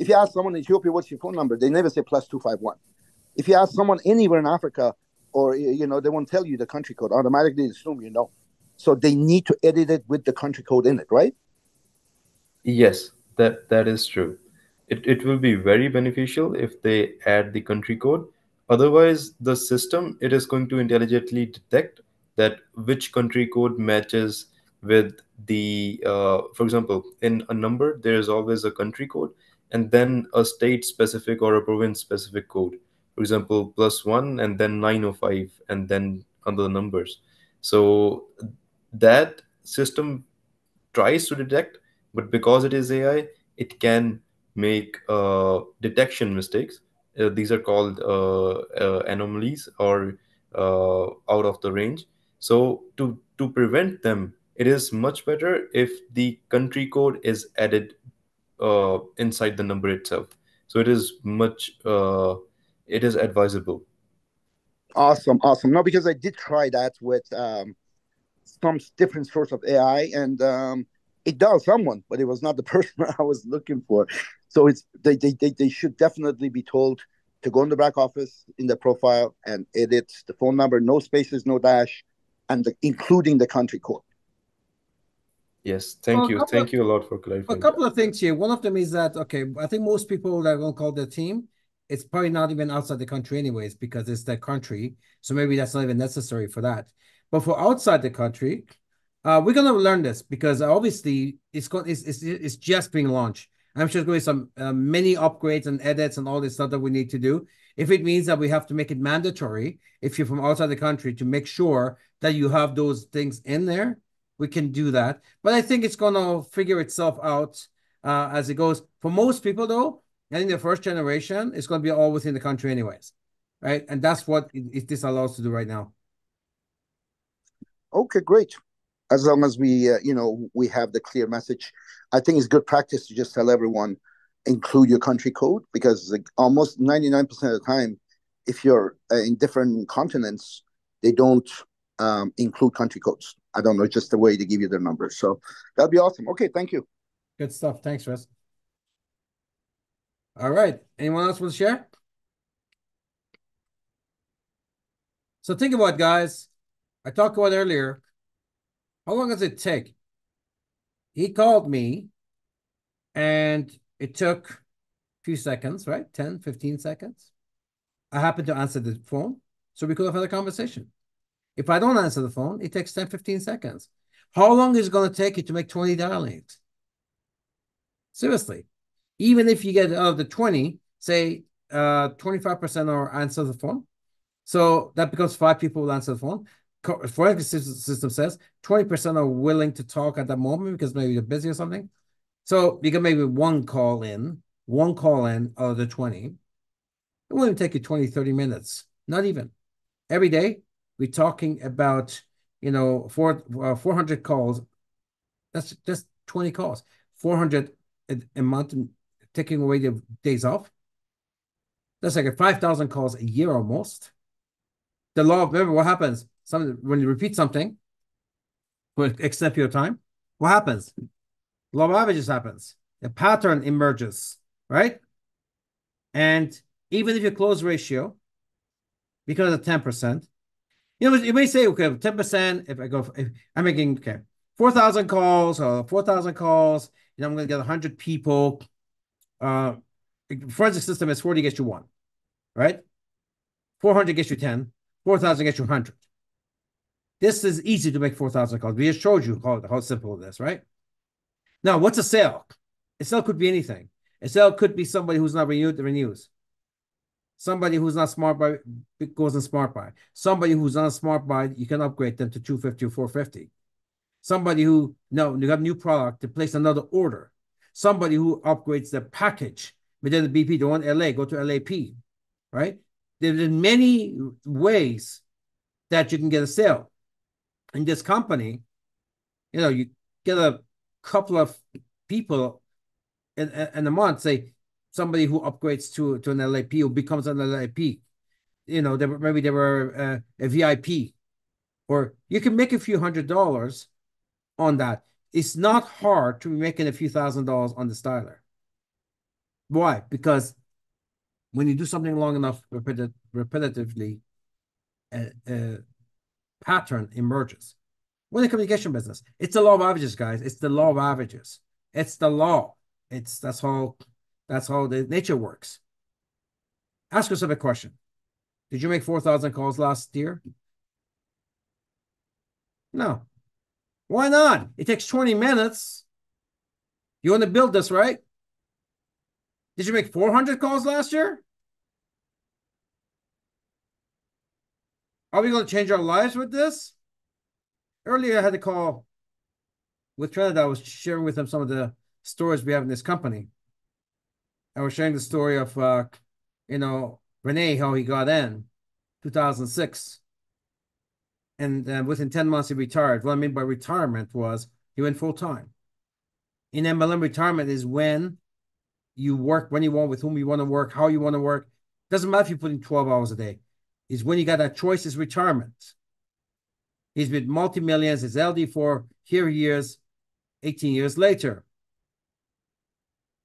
If you ask someone in Ethiopia, what's your phone number? They never say plus two five one. If you ask someone anywhere in Africa, or, you know, they won't tell you the country code. Automatically assume you know. So they need to edit it with the country code in it, right? Yes, that, that is true. It, it will be very beneficial if they add the country code. Otherwise, the system, it is going to intelligently detect that which country code matches with the, uh, for example, in a number, there is always a country code and then a state-specific or a province-specific code. For example, plus one and then nine oh five and then other numbers. So that system tries to detect, but because it is A I, it can make uh, detection mistakes. Uh, these are called uh, uh, anomalies or uh, out of the range. So to, to prevent them, it is much better if the country code is added uh, inside the number itself. So it is much, uh, it is advisable. Awesome, awesome. No, because I did try that with um, some different source of A I and um, it dialed someone, but it was not the person I was looking for. So it's they, they, they, they should definitely be told to go in the back office, in the profile, and edit the phone number, no spaces, no dash, and the, including the country code. Yes, thank well, you. Thank of, you a lot for clarifying. A couple of things here. One of them is that, okay, I think most people that won't call their team, it's probably not even outside the country anyways, because it's their country. So maybe that's not even necessary for that. But for outside the country, uh, we're going to learn this because obviously it's, got, it's, it's, it's just being launched. I'm sure there's going to be some uh, many upgrades and edits and all this stuff that we need to do. If it means that we have to make it mandatory, if you're from outside the country, to make sure that you have those things in there, we can do that. But I think it's going to figure itself out uh, as it goes. For most people, though, I think the first generation is going to be all within the country anyways, right? And that's what it, it, this allows to do right now. Okay, great. As long as we, uh, you know, we have the clear message. I think it's good practice to just tell everyone, include your country code, because like almost ninety-nine percent of the time, if you're in different continents, they don't um, include country codes. I don't know, just the way they give you their numbers. So that'd be awesome. Okay, thank you. Good stuff. Thanks, Russ. All right. Anyone else want to share? So think about it, guys. I talked about earlier. How long does it take? He called me, and it took a few seconds, right? ten, fifteen seconds. I happened to answer the phone, so we could have had a conversation. If I don't answer the phone, it takes ten, fifteen seconds. How long is it going to take you to make twenty dial-ins? Seriously. Even if you get out of the twenty, say uh, twenty-five percent are answer the phone. So that becomes five people will answer the phone. Forensic system says twenty percent are willing to talk at that moment because maybe you're busy or something. So you can maybe one call in, one call in out of the twenty. It won't even take you twenty, thirty minutes, not even. Every day, we're talking about, you know, four, uh, four hundred calls. That's just twenty calls. four hundred a, a month, taking away the days off. That's like five thousand calls a year almost. The law, remember what happens? Some, when you repeat something for an extended period of time, what happens? Law of averages happens. The pattern emerges, right? And even if your close ratio, because of ten percent, you know, you may say, okay, ten percent, if I go, if I'm making, okay, four thousand calls or four thousand calls, you know, I'm going to get one hundred people. Uh, forensic system is forty gets you one, right? four hundred gets you ten, four thousand gets you one hundred. This is easy to make four thousand calls. We just showed you how, how simple it is, right? Now, what's a sale? A sale could be anything. A sale could be somebody who's not renewed, renews. Somebody who's not smart buy goes in smart buy. Somebody who's not smart buy, you can upgrade them to two fifty or four fifty. Somebody who, no, you have new product, to place another order. Somebody who upgrades their package within the B P, they want L A, go to L A P, right? There's many ways that you can get a sale. In this company, you know, you get a couple of people in, in a month, say, somebody who upgrades to, to an L A P or becomes an L A P. You know, they were, maybe they were uh, a V I P. Or you can make a few hundred dollars on that. It's not hard to be making a few thousand dollars on the styler. Why? Because when you do something long enough, repeti repetitively, a, a pattern emerges. We're in the communication business. It's the law of averages, guys. It's the law of averages. It's the law. It's that's how... That's how the nature works. Ask yourself a question. Did you make four thousand calls last year? No. Why not? It takes twenty minutes. You want to build this, right? Did you make four hundred calls last year? Are we going to change our lives with this? Earlier, I had a call with Trinidad. I was sharing with him some of the stories we have in this company. I was sharing the story of, uh, you know, Renee, how he got in, two thousand six. And uh, within ten months, he retired. What I mean by retirement was he went full-time. In M L M, retirement is when you work, when you want, with whom you want to work, how you want to work. Doesn't matter if you put in twelve hours a day. It's when you got that choice is retirement. He's been multi-millions, he's L D for, here he is, eighteen years later.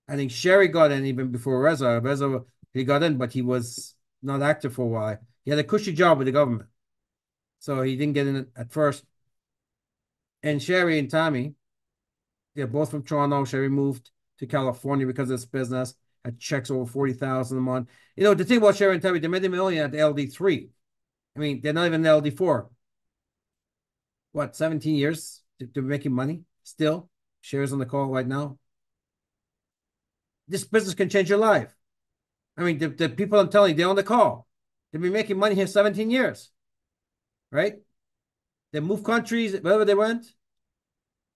I think Sherry got in even before Reza. Reza, he got in, but he was not active for a while. He had a cushy job with the government. So he didn't get in at first. And Sherry and Tommy, they're both from Toronto. Sherry moved to California because of this business. Had checks over forty thousand a month. You know, the thing about Sherry and Tommy, they made a million at the L D three. I mean, they're not even in the L D four. What, seventeen years? They're making money still. Sherry's on the call right now. This business can change your life. I mean, the, the people I'm telling you, they're on the call. They've been making money here seventeen years, right? They moved countries, wherever they went.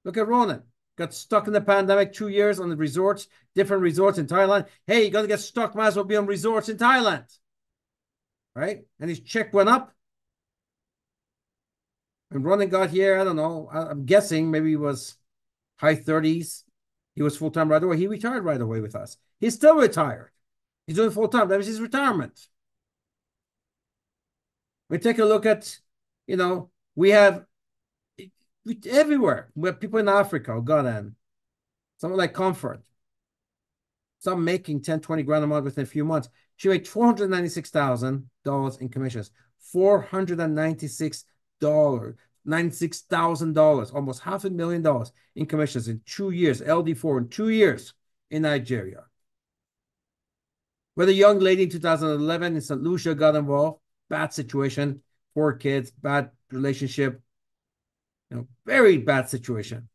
Look at Ronan. Got stuck in the pandemic, two years on the resorts, different resorts in Thailand. Hey, you got to get stuck, might as well be on resorts in Thailand. Right? And his check went up. And Ronan got here, I don't know, I'm guessing maybe he was high thirties. He was full-time right away. He retired right away with us. He's still retired. He's doing full-time. That was his retirement. We take a look at, you know, we have everywhere. We have people in Africa, Ghana, someone like Comfort. Some making ten, twenty grand a month within a few months. She made four hundred ninety-six thousand dollars in commissions. four hundred ninety-six thousand dollars, almost half a million dollars in commissions in two years, L D four in two years in Nigeria. Where the young lady in two thousand eleven in Saint Lucia got involved, bad situation, poor kids, bad relationship, you know, very bad situation.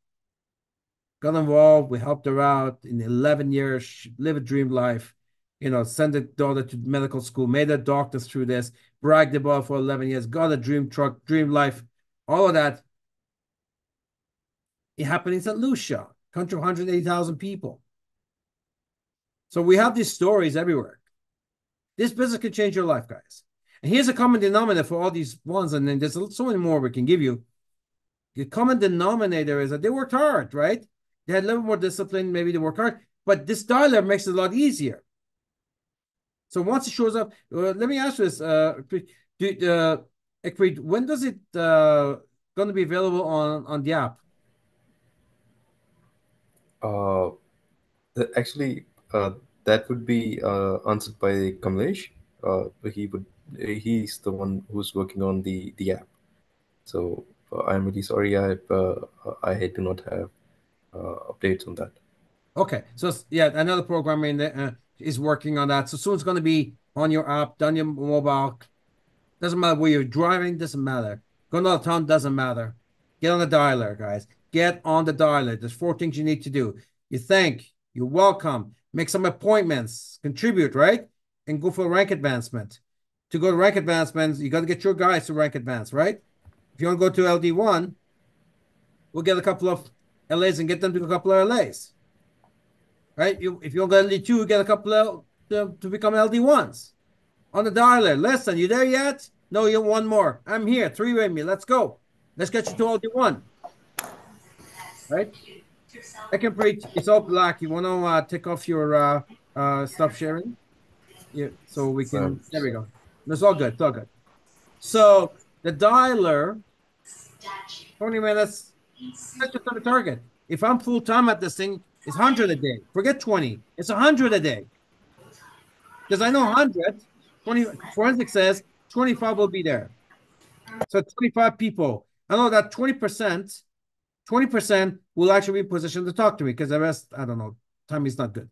Got involved, we helped her out in eleven years, she lived a dream life, you know, sent her daughter to medical school, made her doctors through this, bragged about for eleven years, got a dream truck, dream life, all of that. It happened in Saint Lucia, country of one hundred eighty thousand people. So we have these stories everywhere. This business can change your life, guys. And here's a common denominator for all these ones, and then there's so many more we can give you. The common denominator is that they worked hard, right? They had a little more discipline, maybe they worked hard, but this dialer makes it a lot easier. So once it shows up, uh, let me ask you this, uh, do, uh, Ekampreet, when does it uh, going to be available on, on the app? Uh, actually, uh, that would be uh, answered by Kamlesh. Uh, he would. He's the one who's working on the the app, so uh, I'm really sorry. I uh, I do not have uh, updates on that. Okay, so yeah, another programmer in the, uh, is working on that. So soon it's going to be on your app, on your mobile. Doesn't matter where you're driving. Doesn't matter. Going out of town doesn't matter. Get on the dialer, guys. Get on the dialer. There's four things you need to do. You thank. You welcome. Make some appointments. Contribute, right? And go for rank advancement. To go to rank advancements, you got to get your guys to rank advance, right? If you want to go to L D one, we'll get a couple of L As and get them to do a couple of L As, right? You, if you want to go to L D two, get a couple of to, to become L D ones. On the dialer, listen, you there yet? No, you want one more. I'm here, three with me, let's go. Let's get you to L D one, right? I can preach, it's all black. You want to uh, take off your uh, uh, stuff sharing? Yeah, so we can, so, there we go. It's all good, it's all good. So the dialer, twenty minutes, that's just on the target. If I'm full-time at this thing, it's one hundred a day. Forget twenty, it's one hundred a day. Because I know one hundred, twenty, Forensic says twenty-five will be there. So twenty-five people. I know that twenty percent, twenty percent will actually be positioned to talk to me because the rest, I don't know, time is not good.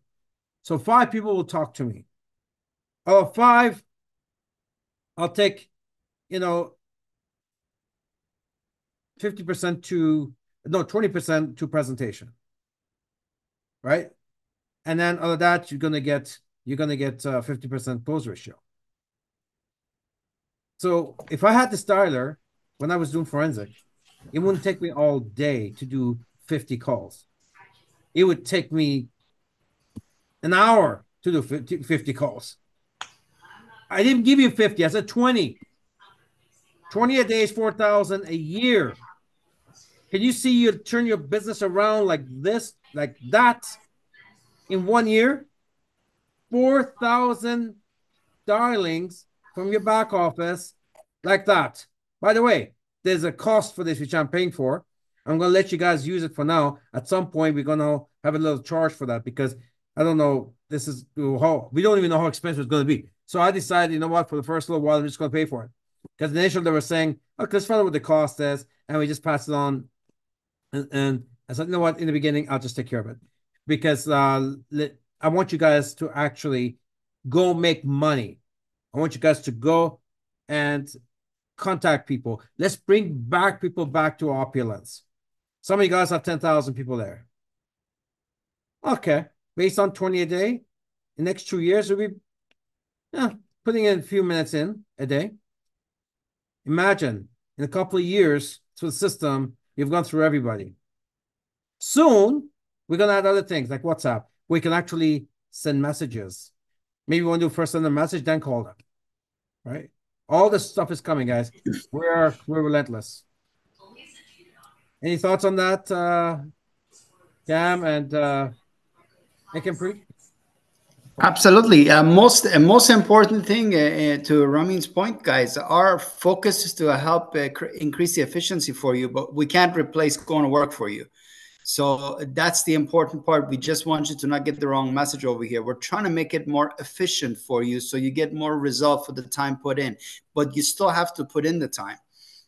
So five people will talk to me. Oh, five, I'll take, you know, fifty percent to, no, twenty percent to presentation, right? And then out of that, you're going to get, you're going to get uh, fifty percent close ratio. So if I had the dialer, when I was doing forensic, it wouldn't take me all day to do fifty calls. It would take me an hour to do fifty calls. I didn't give you fifty. I said twenty. twenty a day is four thousand a year. Can you see you turn your business around like this, like that, in one year? four thousand dialings from your back office like that. By the way, there's a cost for this, which I'm paying for. I'm going to let you guys use it for now. At some point, we're going to have a little charge for that because I don't know. This is how we don't even know how expensive it's going to be. So I decided, you know what, for the first little while, I'm just going to pay for it. Because initially they were saying, oh, let's find out what the cost is, and we just pass it on. And, and I said, you know what, in the beginning, I'll just take care of it. Because uh, I want you guys to actually go make money. I want you guys to go and contact people. Let's bring back people back to Opulence. Some of you guys have ten thousand people there. Okay. Based on twenty a day, the next two years will be yeah, putting in a few minutes in a day. Imagine in a couple of years through the system, you've gone through everybody. Soon, we're going to add other things like WhatsApp. We can actually send messages. Maybe we want to first send a message, then call them, right? All this stuff is coming, guys. We're, we're relentless. Any thoughts on that, uh, Cam and uh, Ekampreet? Absolutely. Uh, most uh, most important thing uh, to Ramin's point, guys, our focus is to help uh, increase the efficiency for you, but we can't replace going to work for you. So that's the important part. We just want you to not get the wrong message over here. We're trying to make it more efficient for you so you get more result for the time put in, but you still have to put in the time.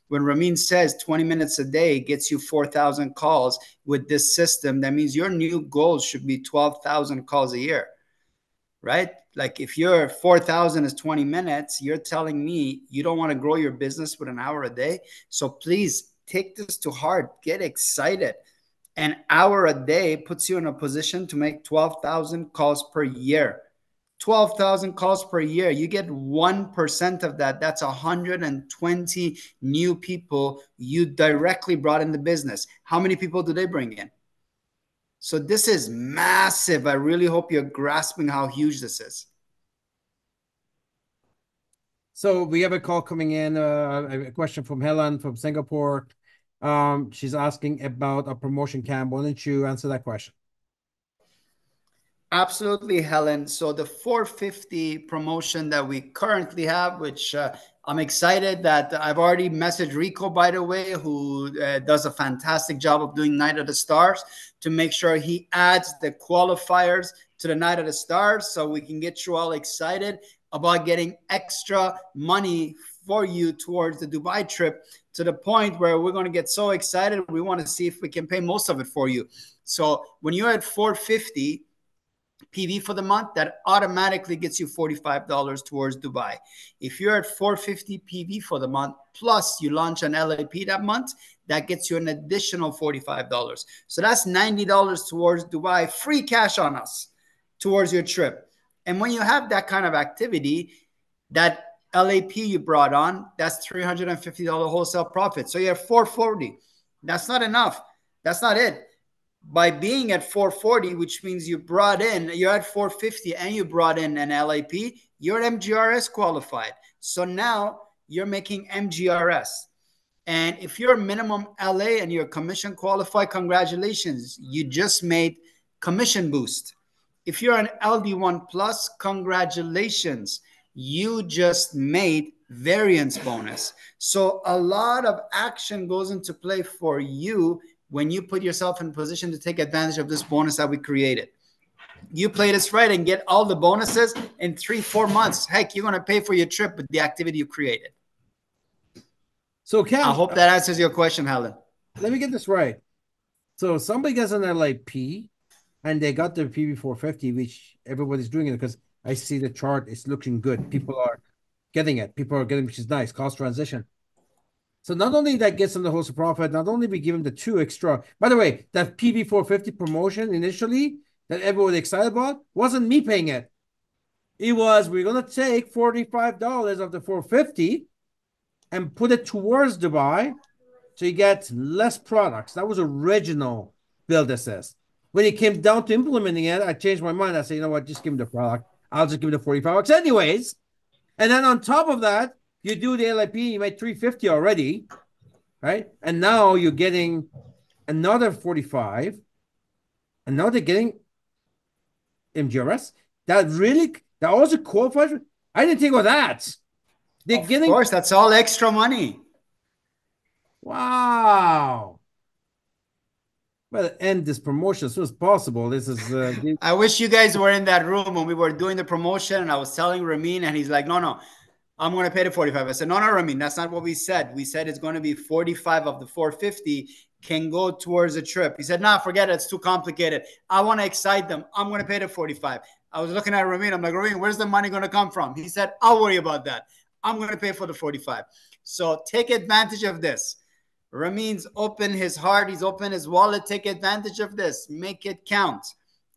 When Ramin says twenty minutes a day gets you four thousand calls with this system, that means your new goal should be twelve thousand calls a year, right? Like if your four thousand is twenty minutes, you're telling me you don't want to grow your business with an hour a day. So please take this to heart, get excited. An hour a day puts you in a position to make twelve thousand calls per year. twelve thousand calls per year. You get one percent of that. That's one hundred twenty new people you directly brought in the business. How many people do they bring in? So this is massive. I really hope you're grasping how huge this is. So we have a call coming in, uh, a question from Helen from Singapore. Um, she's asking about a promotion camp. Why don't you answer that question? Absolutely, Helen. So the four fifty promotion that we currently have, which uh, I'm excited that I've already messaged Rico, by the way, who uh, does a fantastic job of doing Night of the Stars, to make sure he adds the qualifiers to the Night of the Stars so we can get you all excited about getting extra money for you towards the Dubai trip, to the point where we're going to get so excited. We want to see if we can pay most of it for you. So when you're at four fifty P V for the month, that automatically gets you forty-five dollars towards Dubai. If you're at four fifty P V for the month, plus you launch an L A P that month, that gets you an additional forty-five dollars. So that's ninety dollars towards Dubai, free cash on us towards your trip. And when you have that kind of activity, that L A P you brought on, that's three hundred fifty dollars wholesale profit. So you're at four forty. That's not enough. That's not it. By being at four forty, which means you brought in, you're at four fifty and you brought in an L A P, you're M G R S qualified. So now you're making M G R S. And if you're minimum L A and you're commission qualified, congratulations, you just made commission boost. If you're an L D one plus, congratulations, you just made variance bonus. So a lot of action goes into play for you when you put yourself in position to take advantage of this bonus that we created. You play this right and get all the bonuses in three, four months. Heck, you're going to pay for your trip with the activity you created. So Cam, I hope that answers your question, Helen. Let me get this right. So somebody gets an L A P and they got their P B four fifty, which everybody's doing it because I see the chart. It's looking good. People are getting it. People are getting, which is nice. Cost transition. So not only that gets them the wholesale profit, not only we give them the two extra. By the way, that P B four fifty promotion initially that everyone was excited about wasn't me paying it. It was, we're going to take forty-five dollars of the four fifty and put it towards Dubai so you get less products. That was original build assist. When it came down to implementing it, I changed my mind. I said, you know what, just give them the product. I'll just give it a forty-five bucks anyways. And then on top of that, you do the L I P, you made three fifty already, right? And now you're getting another forty-five. And now they're getting M G R S. That really, that also qualifies. I didn't think of that. They're of getting, of course, that's all extra money. Wow. Well, end this promotion as soon as possible. This is. Uh, I wish you guys were in that room when we were doing the promotion, and I was telling Ramin, and he's like, "No, no, I'm going to pay the forty-five." I said, "No, no, Ramin, that's not what we said. We said it's going to be forty-five of the four fifty can go towards a trip." He said, "Nah, forget it. It's too complicated. I want to excite them. I'm going to pay the forty-five." I was looking at Ramin. I'm like, "Ramin, where's the money going to come from?" He said, "I'll worry about that. I'm going to pay for the forty-five." So take advantage of this. Ramin's open his heart. He's open his wallet. Take advantage of this. Make it count.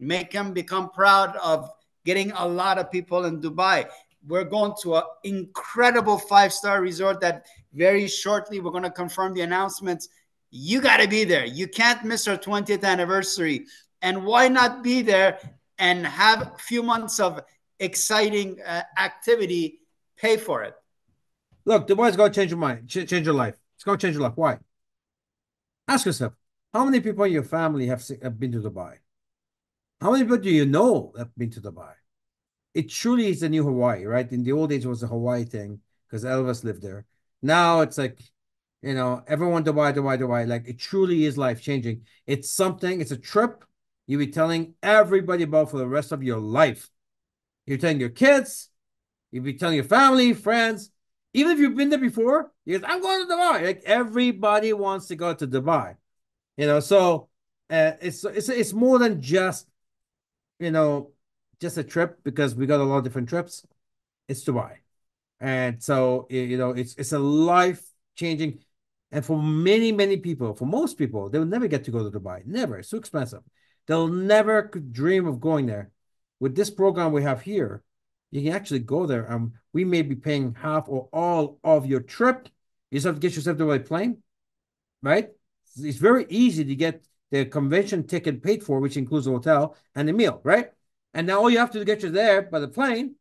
Make him become proud of getting a lot of people in Dubai. We're going to an incredible five-star resort that very shortly we're going to confirm the announcements. You got to be there. You can't miss our twentieth anniversary. And why not be there and have a few months of exciting uh, activity? Pay for it. Look, the word's going to change your mind, Ch change your life. It's going to change your life. Why? Ask yourself, how many people in your family have, have been to Dubai? How many people do you know have been to Dubai? It truly is the new Hawaii, right? In the old days, it was a Hawaii thing because Elvis lived there. Now it's like, you know, everyone Dubai, Dubai, Dubai. Like, it truly is life-changing. It's something, it's a trip you'll be telling everybody about for the rest of your life. You're telling your kids, you'll be telling your family, friends. Even if you've been there before, you're like, I'm going to Dubai. Like, everybody wants to go to Dubai. You know, so uh, it's, it's, it's more than just, you know, just a trip, because we got a lot of different trips. It's Dubai. And so, you know, it's, it's a life-changing. And for many, many people, for most people, they will never get to go to Dubai. Never. It's too expensive. They'll never could dream of going there. With this program we have here, you can actually go there. Um, we may be paying half or all of your trip. You just have to get yourself the right plane, right? It's very easy to get the convention ticket paid for, which includes a hotel and a meal, right? And now all you have to do is get you there by the plane.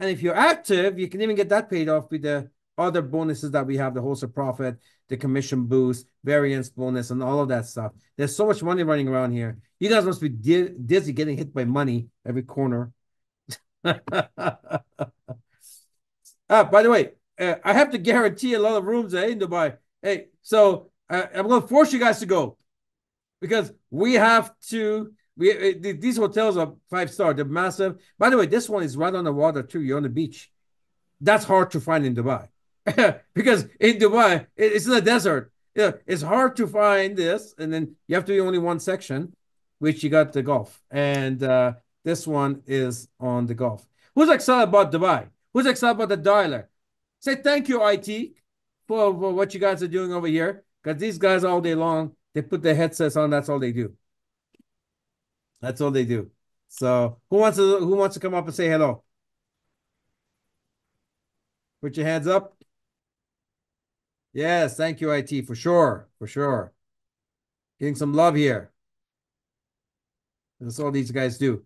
And if you're active, you can even get that paid off with the other bonuses that we have, the wholesale profit, the commission boost, variance bonus, and all of that stuff. There's so much money running around here. You guys must be di dizzy getting hit by money every corner. Ah, by the way, uh, I have to guarantee a lot of rooms eh, in Dubai. Hey, so uh, I'm going to force you guys to go, because we have to. We uh, these hotels are five star. They're massive. By the way, this one is right on the water too. You're on the beach. That's hard to find in Dubai. Because in Dubai, it's in the desert. Yeah, it's hard to find this, and then you have to be only one section, which you got the golf, and uh, this one is on the golf. Who's excited about Dubai? Who's excited about the dialer? Say thank you, I T, for, for what you guys are doing over here, because these guys all day long, they put their headsets on. That's all they do. That's all they do. So who wants to who wants to come up and say hello? Put your hands up. Yes, thank you, I T, for sure, for sure. Getting some love here. That's all these guys do.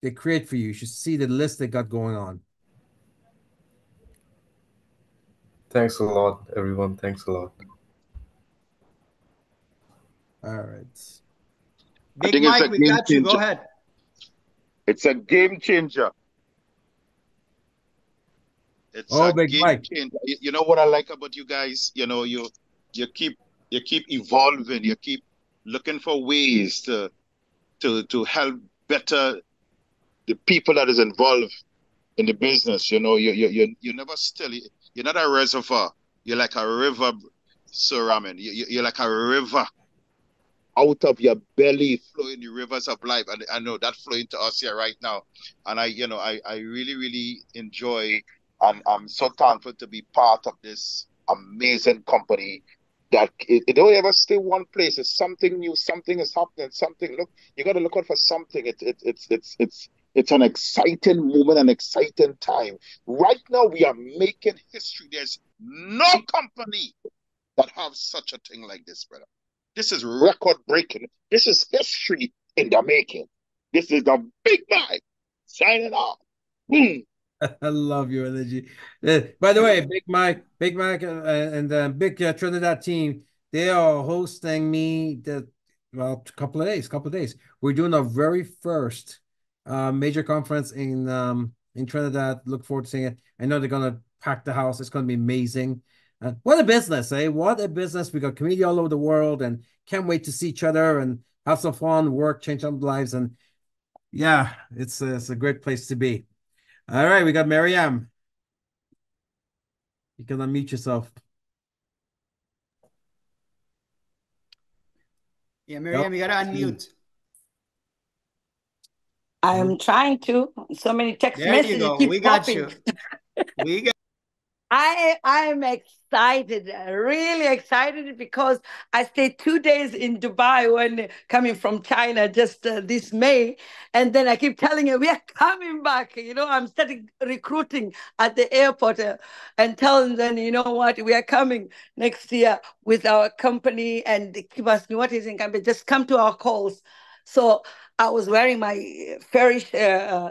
They create for you. You should see the list they got going on. Thanks a lot, everyone. Thanks a lot. All right. Big Mike, we got you. Go ahead. It's a game changer. It's oh, a big game Mike. Changer. You, you know what I like about you guys? You know, you you keep you keep evolving. You keep looking for ways to to to help better the people that is involved in the business. You know, you you you you're never still. You're not a reservoir. You're like a river, Sir Ramin. You, you, you're like a river. Out of your belly flowing the rivers of life, and I know that flowing to us here right now. And I, you know, I I really really enjoy. I'm, I'm so thankful to be part of this amazing company that it, it don't ever stay one place. It's something new, something is happening, something. Look, you got to look out for something. It's it, it's it's it's it's an exciting moment, an exciting time. Right now, we are making history. There's no company that have such a thing like this, brother. This is record breaking. This is history in the making. This is the big guy signing off. Boom. I love your energy. Uh, by the way, Big Mike, Big Mike, uh, and the uh, Big uh, Trinidad team, they are hosting me the well, a couple of days. Couple of days. We're doing our very first uh, major conference in um, in Trinidad. Look forward to seeing it. I know they're gonna pack the house. It's gonna be amazing. Uh, what a business, eh? What a business. We got community all over the world, and can't wait to see each other and have some fun, work, change some lives, and yeah, it's uh, it's a great place to be. All right, we got Maryam. You can unmute yourself. Yeah, Maryam, nope. You gotta unmute. I'm trying to. So many text there messages. You go. Keep we, got you. we got you. We got I I am excited, really excited, because I stayed two days in Dubai when coming from China just uh, this May, and then I keep telling her we are coming back. You know, I'm starting recruiting at the airport uh, and telling them, you know what, we are coming next year with our company, and they keep asking what is in company. Just come to our calls. So I was wearing my fairish. Uh,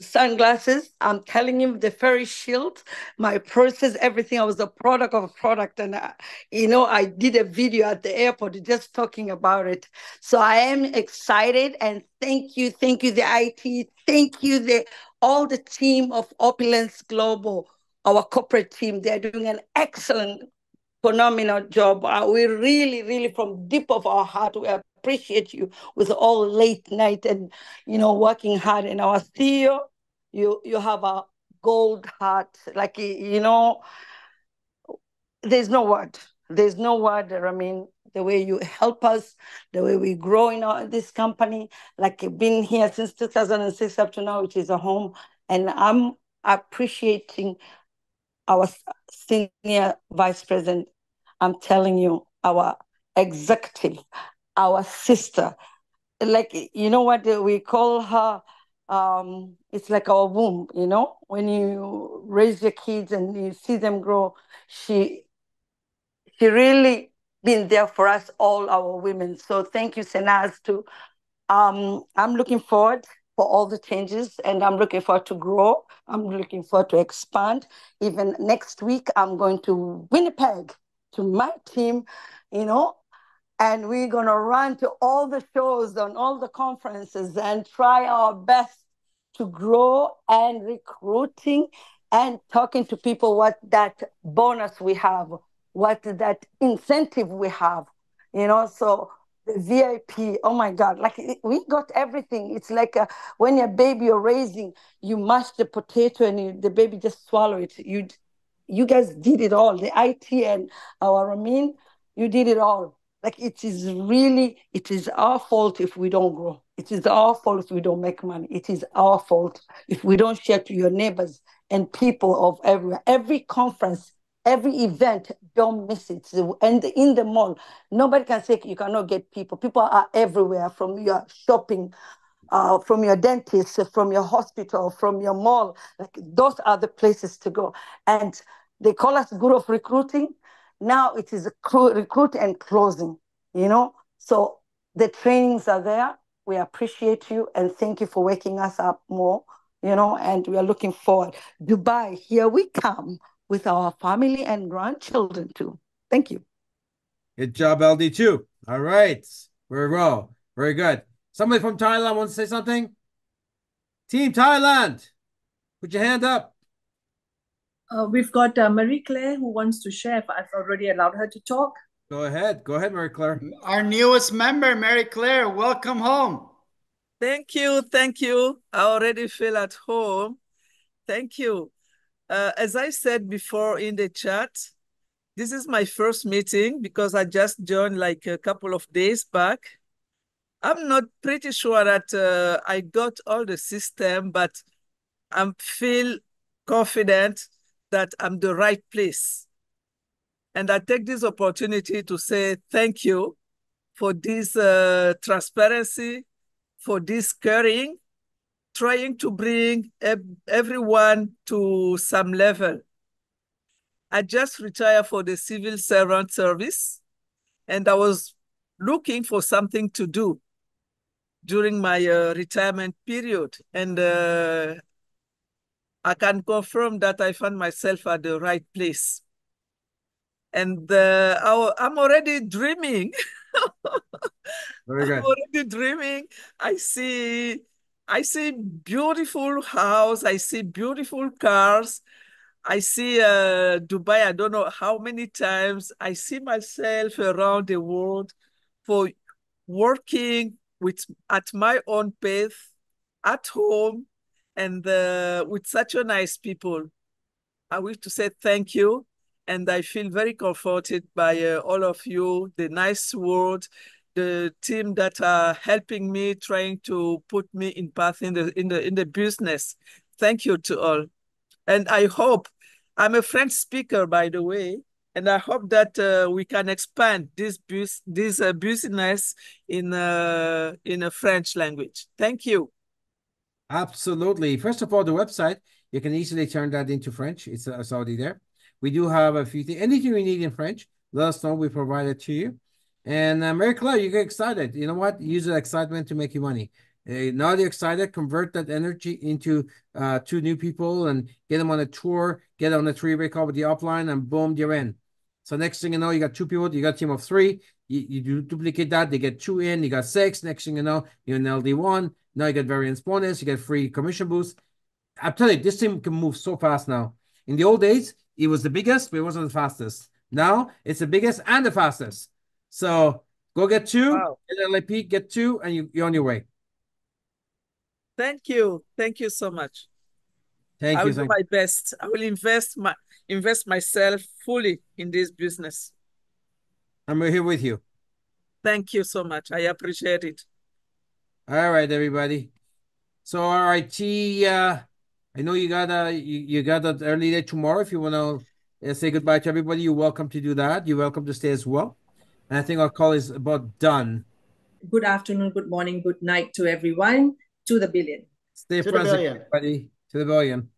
sunglasses, I'm telling him the fairy shield, my purses, everything. I was a product of a product. And, I, you know, I did a video at the airport just talking about it. So I am excited. And thank you. Thank you, the I T. Thank you, the all the team of Opulence Global, our corporate team. They're doing an excellent, phenomenal job. Uh, we really, really, from deep of our heart, we are appreciate you with all late night and, you know, working hard. And our C E O, you you have a gold heart. Like, you know, there's no word. There's no word, Ramin. The way you help us, the way we grow in our, this company, like you've been here since two thousand six up to now, which is a home. And I'm appreciating our senior vice president. I'm telling you, our executive, our sister, like, you know what we call her, um, it's like our womb, you know, when you raise your kids and you see them grow, she, she really been there for us, all our women. So thank you, Senaz, too. Um, I'm looking forward for all the changes, and I'm looking forward to grow. I'm looking forward to expand. Even next week, I'm going to Winnipeg to my team, you know, and we're going to run to all the shows on all the conferences and try our best to grow and recruiting and talking to people what that bonus we have, what that incentive we have, you know, so the V I P, oh my God, like we got everything. It's like a, when your baby you're raising, you mash the potato and you, the baby just swallow it. You, you guys did it all, the I T and our Ramin, you did it all. Like it is really, it is our fault if we don't grow. It is our fault if we don't make money. It is our fault if we don't share to your neighbors and people of everywhere. Every conference, every event, don't miss it. And in the mall, nobody can say you cannot get people. People are everywhere, from your shopping, uh, from your dentist, from your hospital, from your mall. Like those are the places to go. And they call us guru of recruiting. Now it is recruit and closing, you know? So the trainings are there. We appreciate you and thank you for waking us up more, you know, and we are looking forward. Dubai, here we come with our family and grandchildren too. Thank you. Good job, L D two. All right. Very well. Very good. Somebody from Thailand wants to say something? Team Thailand, put your hand up. Uh, we've got uh, Marie-Claire who wants to share, but I've already allowed her to talk. Go ahead. Go ahead, Marie-Claire. Our newest member, Marie-Claire, welcome home. Thank you. Thank you. I already feel at home. Thank you. Uh, as I said before in the chat, this is my first meeting because I just joined like a couple of days back. I'm not pretty sure that uh, I got all the system, but I feel confident that I'm the right place. And I take this opportunity to say thank you for this uh, transparency, for this caring, trying to bring everyone to some level. I just retired for the civil servant service, and I was looking for something to do during my uh, retirement period. And uh, I can confirm that I found myself at the right place. And uh, I, I'm already dreaming. Very good. I'm already dreaming. I see, I see beautiful house. I see beautiful cars. I see uh, Dubai, I don't know how many times. I see myself around the world for working with, at my own pace, at home, and uh, with such a nice people. I wish to say thank you. And I feel very comforted by uh, all of you, the nice world, the team that are helping me, trying to put me in path in the, in the, in the business. Thank you to all. And I hope I'm a French speaker, by the way, and I hope that uh, we can expand this bus this uh, business in uh, in a French language. Thank you. Absolutely. First of all, the website, you can easily turn that into French. It's, it's already there. We do have a few things. Anything we need in French, let us know. We provide it to you. And uh, Mary Claire, you get excited. You know what? Use that excitement to make you money. Uh, now they're excited. Convert that energy into uh, two new people and get them on a tour, get on a three-way call with the upline, and boom, you're in. So next thing you know, you got two people, you got a team of three. You, you do duplicate that. They get two in, you got six. Next thing you know, you're an L D one. Now you get variance bonus. You get free commission boost. I'm telling you, this team can move so fast now. In the old days, it was the biggest, but it wasn't the fastest. Now it's the biggest and the fastest. So go get two, wow. Get L A P, get two, and you, you're on your way. Thank you. Thank you so much. Thank I you. I will do my best. I will invest my invest myself fully in this business. I'm here with you. Thank you so much. I appreciate it. All right, everybody. So, all right, T, uh, I know you got a you, you got an early day tomorrow. If you want to uh, say goodbye to everybody, you're welcome to do that. You're welcome to stay as well. And I think our call is about done. Good afternoon, good morning, good night to everyone. To the billion. Stay present, everybody. To the billion.